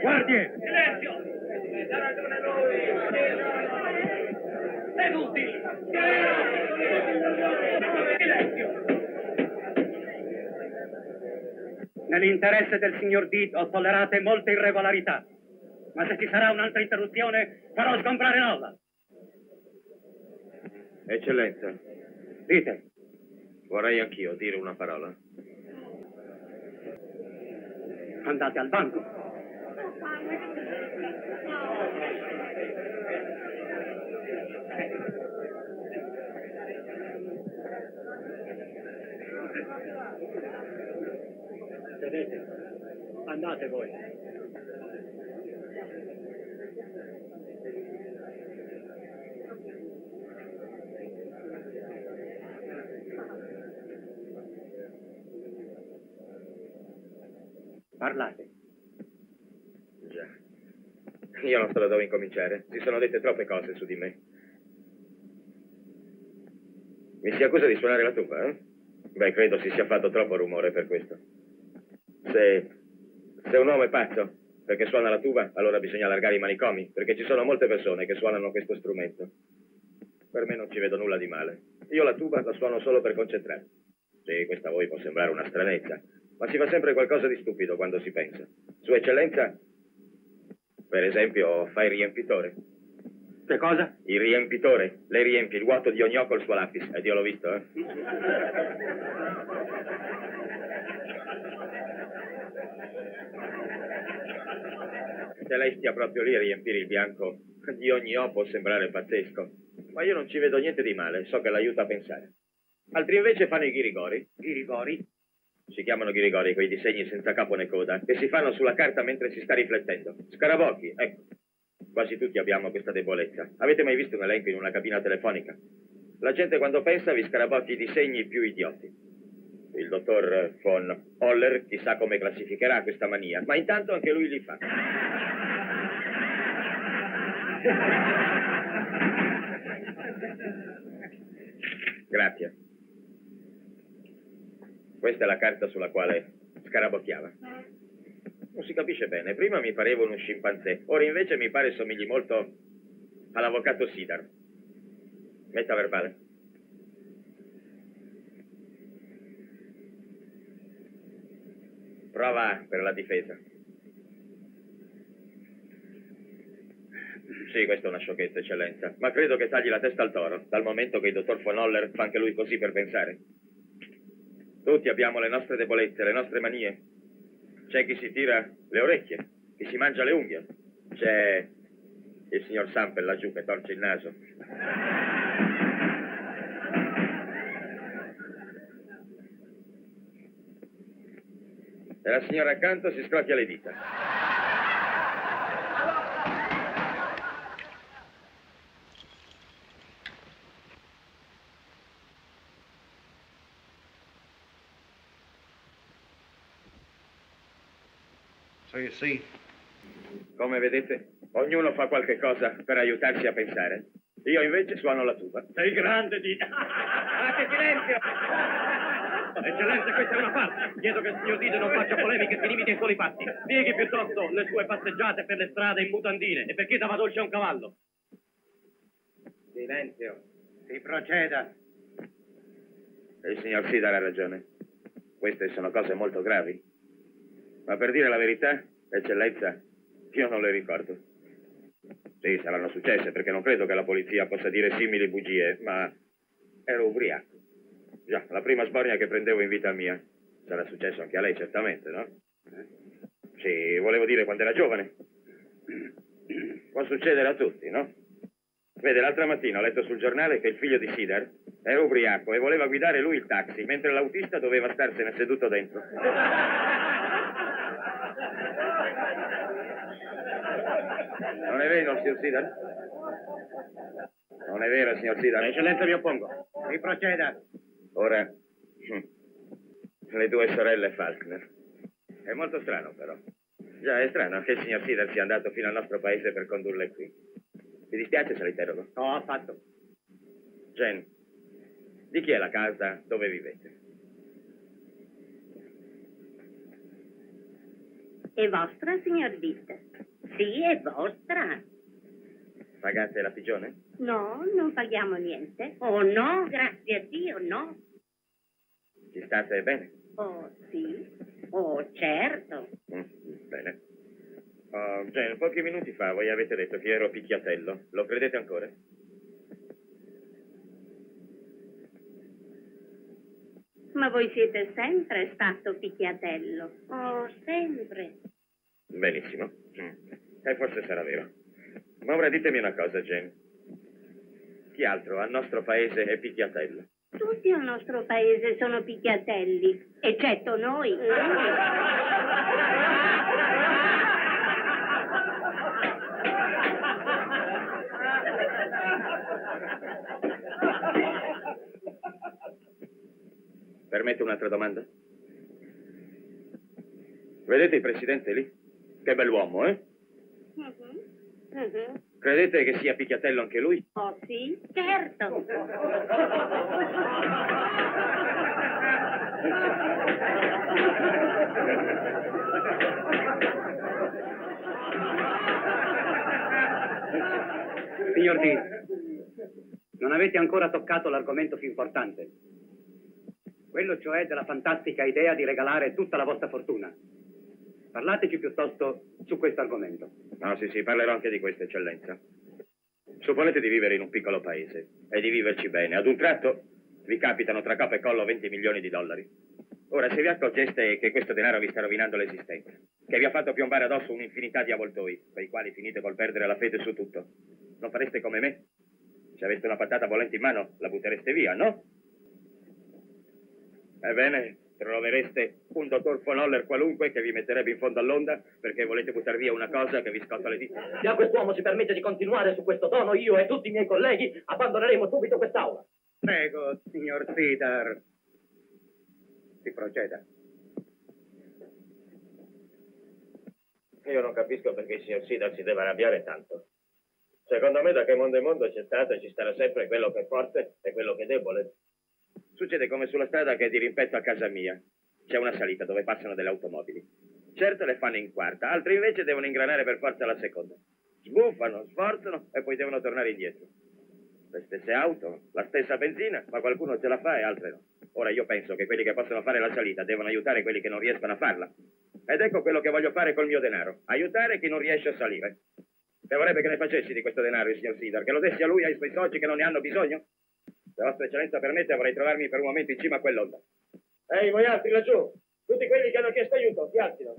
Guardie. Silenzio. Ha ragione lui. Seduti! Silenzio! Nell'interesse del signor Deed ho tollerato molte irregolarità, ma se ci sarà un'altra interruzione farò sgombrare l'aula. Eccellenza. Dite. Vorrei anch'io dire una parola. Andate al banco. Vedete, andate voi. Parlate. Già. Io non so da dove incominciare. Si sono dette troppe cose su di me. Mi si accusa di suonare la tuba, eh? Beh, credo si sia fatto troppo rumore per questo. Se, se un uomo è pazzo perché suona la tuba, allora bisogna allargare i manicomi, perché ci sono molte persone che suonano questo strumento. Per me non ci vedo nulla di male. Io la tuba la suono solo per concentrarmi. Sì, questa a voi può sembrare una stranezza, ma si fa sempre qualcosa di stupido quando si pensa. Sua Eccellenza, per esempio, fa il riempitore. Che cosa? Il riempitore. Lei riempie il vuoto di ogni occhio col suo lapis, ed io l'ho visto, eh? Se lei stia proprio lì a riempire il bianco di ogni O può sembrare pazzesco, ma io non ci vedo niente di male, so che l'aiuta a pensare. Altri invece fanno i ghirigori. Ghirigori? Si chiamano ghirigori quei disegni senza capo né coda che si fanno sulla carta mentre si sta riflettendo. Scarabocchi, ecco. Quasi tutti abbiamo questa debolezza. Avete mai visto un elenco in una cabina telefonica? La gente quando pensa vi scarabocchi i disegni più idioti. Il dottor von Haller chissà come classificherà questa mania, ma intanto anche lui li fa. Grazie. Questa è la carta sulla quale scarabocchiava. Non si capisce bene. Prima mi parevo uno scimpanzé, ora invece mi pare somigli molto all'avvocato Cedar. Metta verbale. Prova A per la difesa. Sì, questa è una sciocchezza, eccellenza, ma credo che tagli la testa al toro, dal momento che il dottor von Haller fa anche lui così per pensare. Tutti abbiamo le nostre debolezze, le nostre manie. C'è chi si tira le orecchie, chi si mangia le unghie. C'è il signor Sample laggiù che torce il naso. E la signora accanto si scrocchia le dita. So you see. Come vedete, ognuno fa qualche cosa per aiutarsi a pensare. Io invece suono la tuba. Sei grande, Deed. Ah, che silenzio! Eccellenza, questa è una farsa. Chiedo che il signor Deed non faccia polemiche e si limiti ai suoi fatti. Spieghi piuttosto le sue passeggiate per le strade in mutandine e perché dava dolce a un cavallo. Silenzio, si proceda. Il signor Cedar ha ragione. Queste sono cose molto gravi. Ma per dire la verità, Eccellenza, io non le ricordo. Sì, saranno successe perché non credo che la polizia possa dire simili bugie, ma ero ubriaco. Già, la prima sbornia che prendevo in vita mia. Sarà successo anche a lei, certamente, no? Sì, volevo dire quando era giovane. Può succedere a tutti, no? Vede, l'altra mattina ho letto sul giornale che il figlio di Sider era ubriaco e voleva guidare lui il taxi, mentre l'autista doveva starsene seduto dentro. Non è vero, signor Sider? Non è vero, signor Sider? Eccellenza, mi oppongo. Mi proceda. Ora, le due sorelle Faulkner. È molto strano, però. Già, è strano che il signor Cedar sia andato fino al nostro paese per condurle qui. Mi dispiace se la interrogo? No, affatto. Jen, di chi è la casa dove vivete? È vostra, signor Deed. Sì, è vostra. Pagate la pigione? No, non paghiamo niente. Oh, no, grazie a Dio, no. Ci state bene? Oh, sì. Oh, certo. Mm, bene. Oh, Jen, pochi minuti fa voi avete detto che ero picchiatello. Lo credete ancora? Ma voi siete sempre stato picchiatello. Oh, sempre. Benissimo. Mm. E forse sarà vero. Ma ora ditemi una cosa, Jen. Chi altro al nostro paese è picchiatello? Tutti al nostro paese sono picchiatelli, eccetto noi. Permetto un'altra domanda? Vedete il presidente lì? Che bell'uomo, eh? Mm-hmm. Mm-hmm. Credete che sia picchiatello anche lui? Oh, sì, certo. Signor Deed, non avete ancora toccato l'argomento più importante. Quello cioè della fantastica idea di regalare tutta la vostra fortuna. Parlateci piuttosto su questo argomento. No, sì, sì, parlerò anche di questo, Eccellenza. Supponete di vivere in un piccolo paese e di viverci bene. Ad un tratto vi capitano tra capo e collo venti milioni di dollari. Ora, se vi accorgeste che questo denaro vi sta rovinando l'esistenza, che vi ha fatto piombare addosso un'infinità di avvoltoi, per i quali finite col perdere la fede su tutto, non fareste come me? Se aveste una patata volente in mano, la buttereste via, no? Ebbene... trovereste un dottor von Haller qualunque che vi metterebbe in fondo all'onda perché volete buttare via una cosa che vi scotta le dita. Se a quest'uomo si permette di continuare su questo tono, io e tutti i miei colleghi abbandoneremo subito quest'aula. Prego, signor Cedar. Si proceda. Io non capisco perché il signor Cedar si deve arrabbiare tanto. Secondo me, da che mondo è mondo c'è stato, ci starà sempre quello che è forte e quello che è debole. Succede come sulla strada che è di rimpetto a casa mia. C'è una salita dove passano delle automobili. Certe le fanno in quarta, altre invece devono ingranare per forza la seconda. Sbuffano, sforzano e poi devono tornare indietro. Le stesse auto, la stessa benzina, ma qualcuno ce la fa e altre no. Ora io penso che quelli che possono fare la salita devono aiutare quelli che non riescono a farla. Ed ecco quello che voglio fare col mio denaro. Aiutare chi non riesce a salire. Se vorrebbe che ne facessi di questo denaro il signor Cedar, che lo dessi a lui e ai suoi soci che non ne hanno bisogno? Se la vostra eccellenza permette, vorrei trovarmi per un momento in cima a quell'onda. Ehi, voi altri laggiù, Tutti quelli che hanno chiesto aiuto, piattino.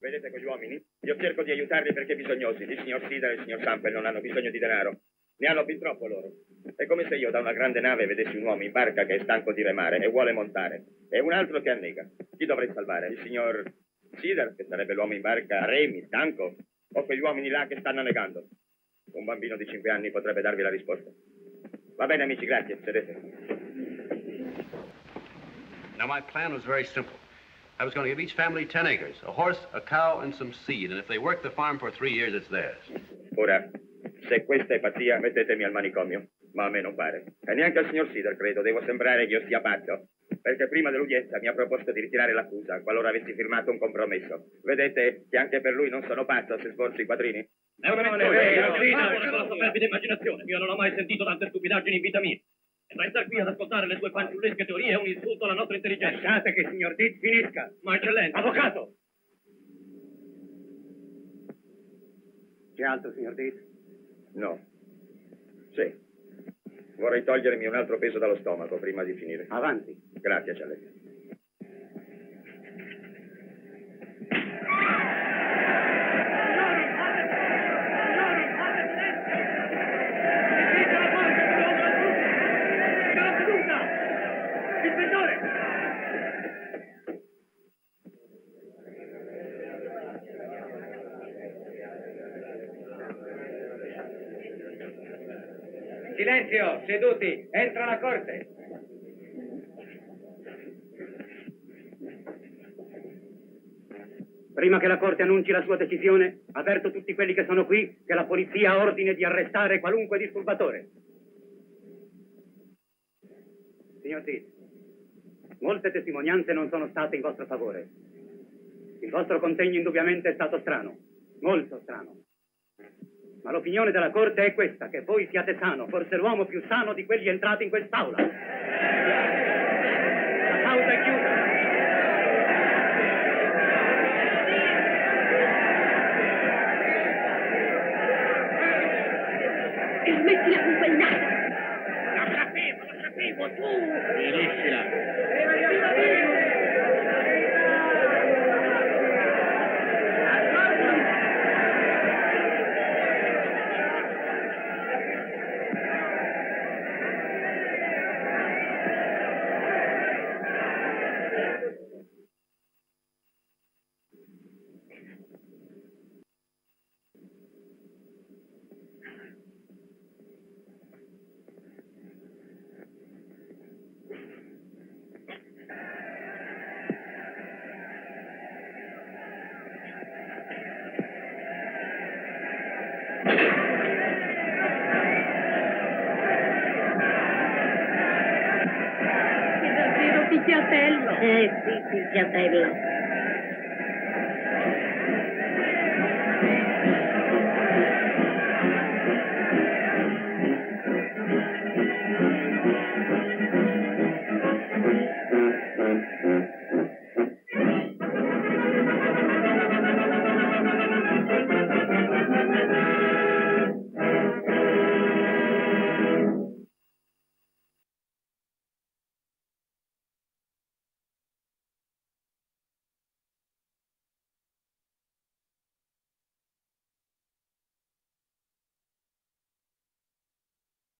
Vedete quegli uomini? Io cerco di aiutarli perché bisognosi. Il signor Cedar e il signor Sample non hanno bisogno di denaro. Ne hanno fin troppo loro. È come se io da una grande nave vedessi un uomo in barca che è stanco di remare e vuole montare. E un altro che annega. Chi dovrei salvare? Il signor Cedar, che sarebbe l'uomo in barca, remi, stanco? O quegli uomini là che stanno annegando? Un bambino di cinque anni potrebbe darvi la risposta. Va bene, amici, grazie. Sedete. Now, my plan was very simple. I was going to give each family ten acres, a horse, a cow, and some seed. And if they work the farm for three years, it's theirs. Ora, se questa è pazzia, mettetemi al manicomio. Ma a me non pare. E neanche al signor Sider, credo. Devo sembrare che io sia pazzo. Perché prima dell'udienza mi ha proposto di ritirare l'accusa, qualora avessi firmato un compromesso. Vedete che anche per lui non sono pazzo se sforzo i quadrini? È una superbia immaginazione. Io non ho mai sentito tante stupidaggini in vita mia. Restar qui ad ascoltare le sue fanciullesche teorie è un insulto alla nostra intelligenza. Lasciate che il signor Deed finisca. Ma eccellente. Avvocato! C'è altro, signor Deed? No. Sì. Vorrei togliermi un altro peso dallo stomaco prima di finire. Avanti. Grazie, eccellente. Silenzio, seduti, entra la corte. Prima che la corte annunci la sua decisione, avverto tutti quelli che sono qui che la polizia ha ordine di arrestare qualunque disturbatore. Signor Deed, molte testimonianze non sono state in vostro favore. Il vostro contegno indubbiamente è stato strano, molto strano. Ma l'opinione della Corte è questa, che voi siate sano, forse l'uomo più sano di quelli entrati in quest'aula. La causa è chiusa. E smettila con quel naso! Lo sapevo, lo sapevo, tu! Finiscila! Viva, viva! Eh sì, sì, sì, bello.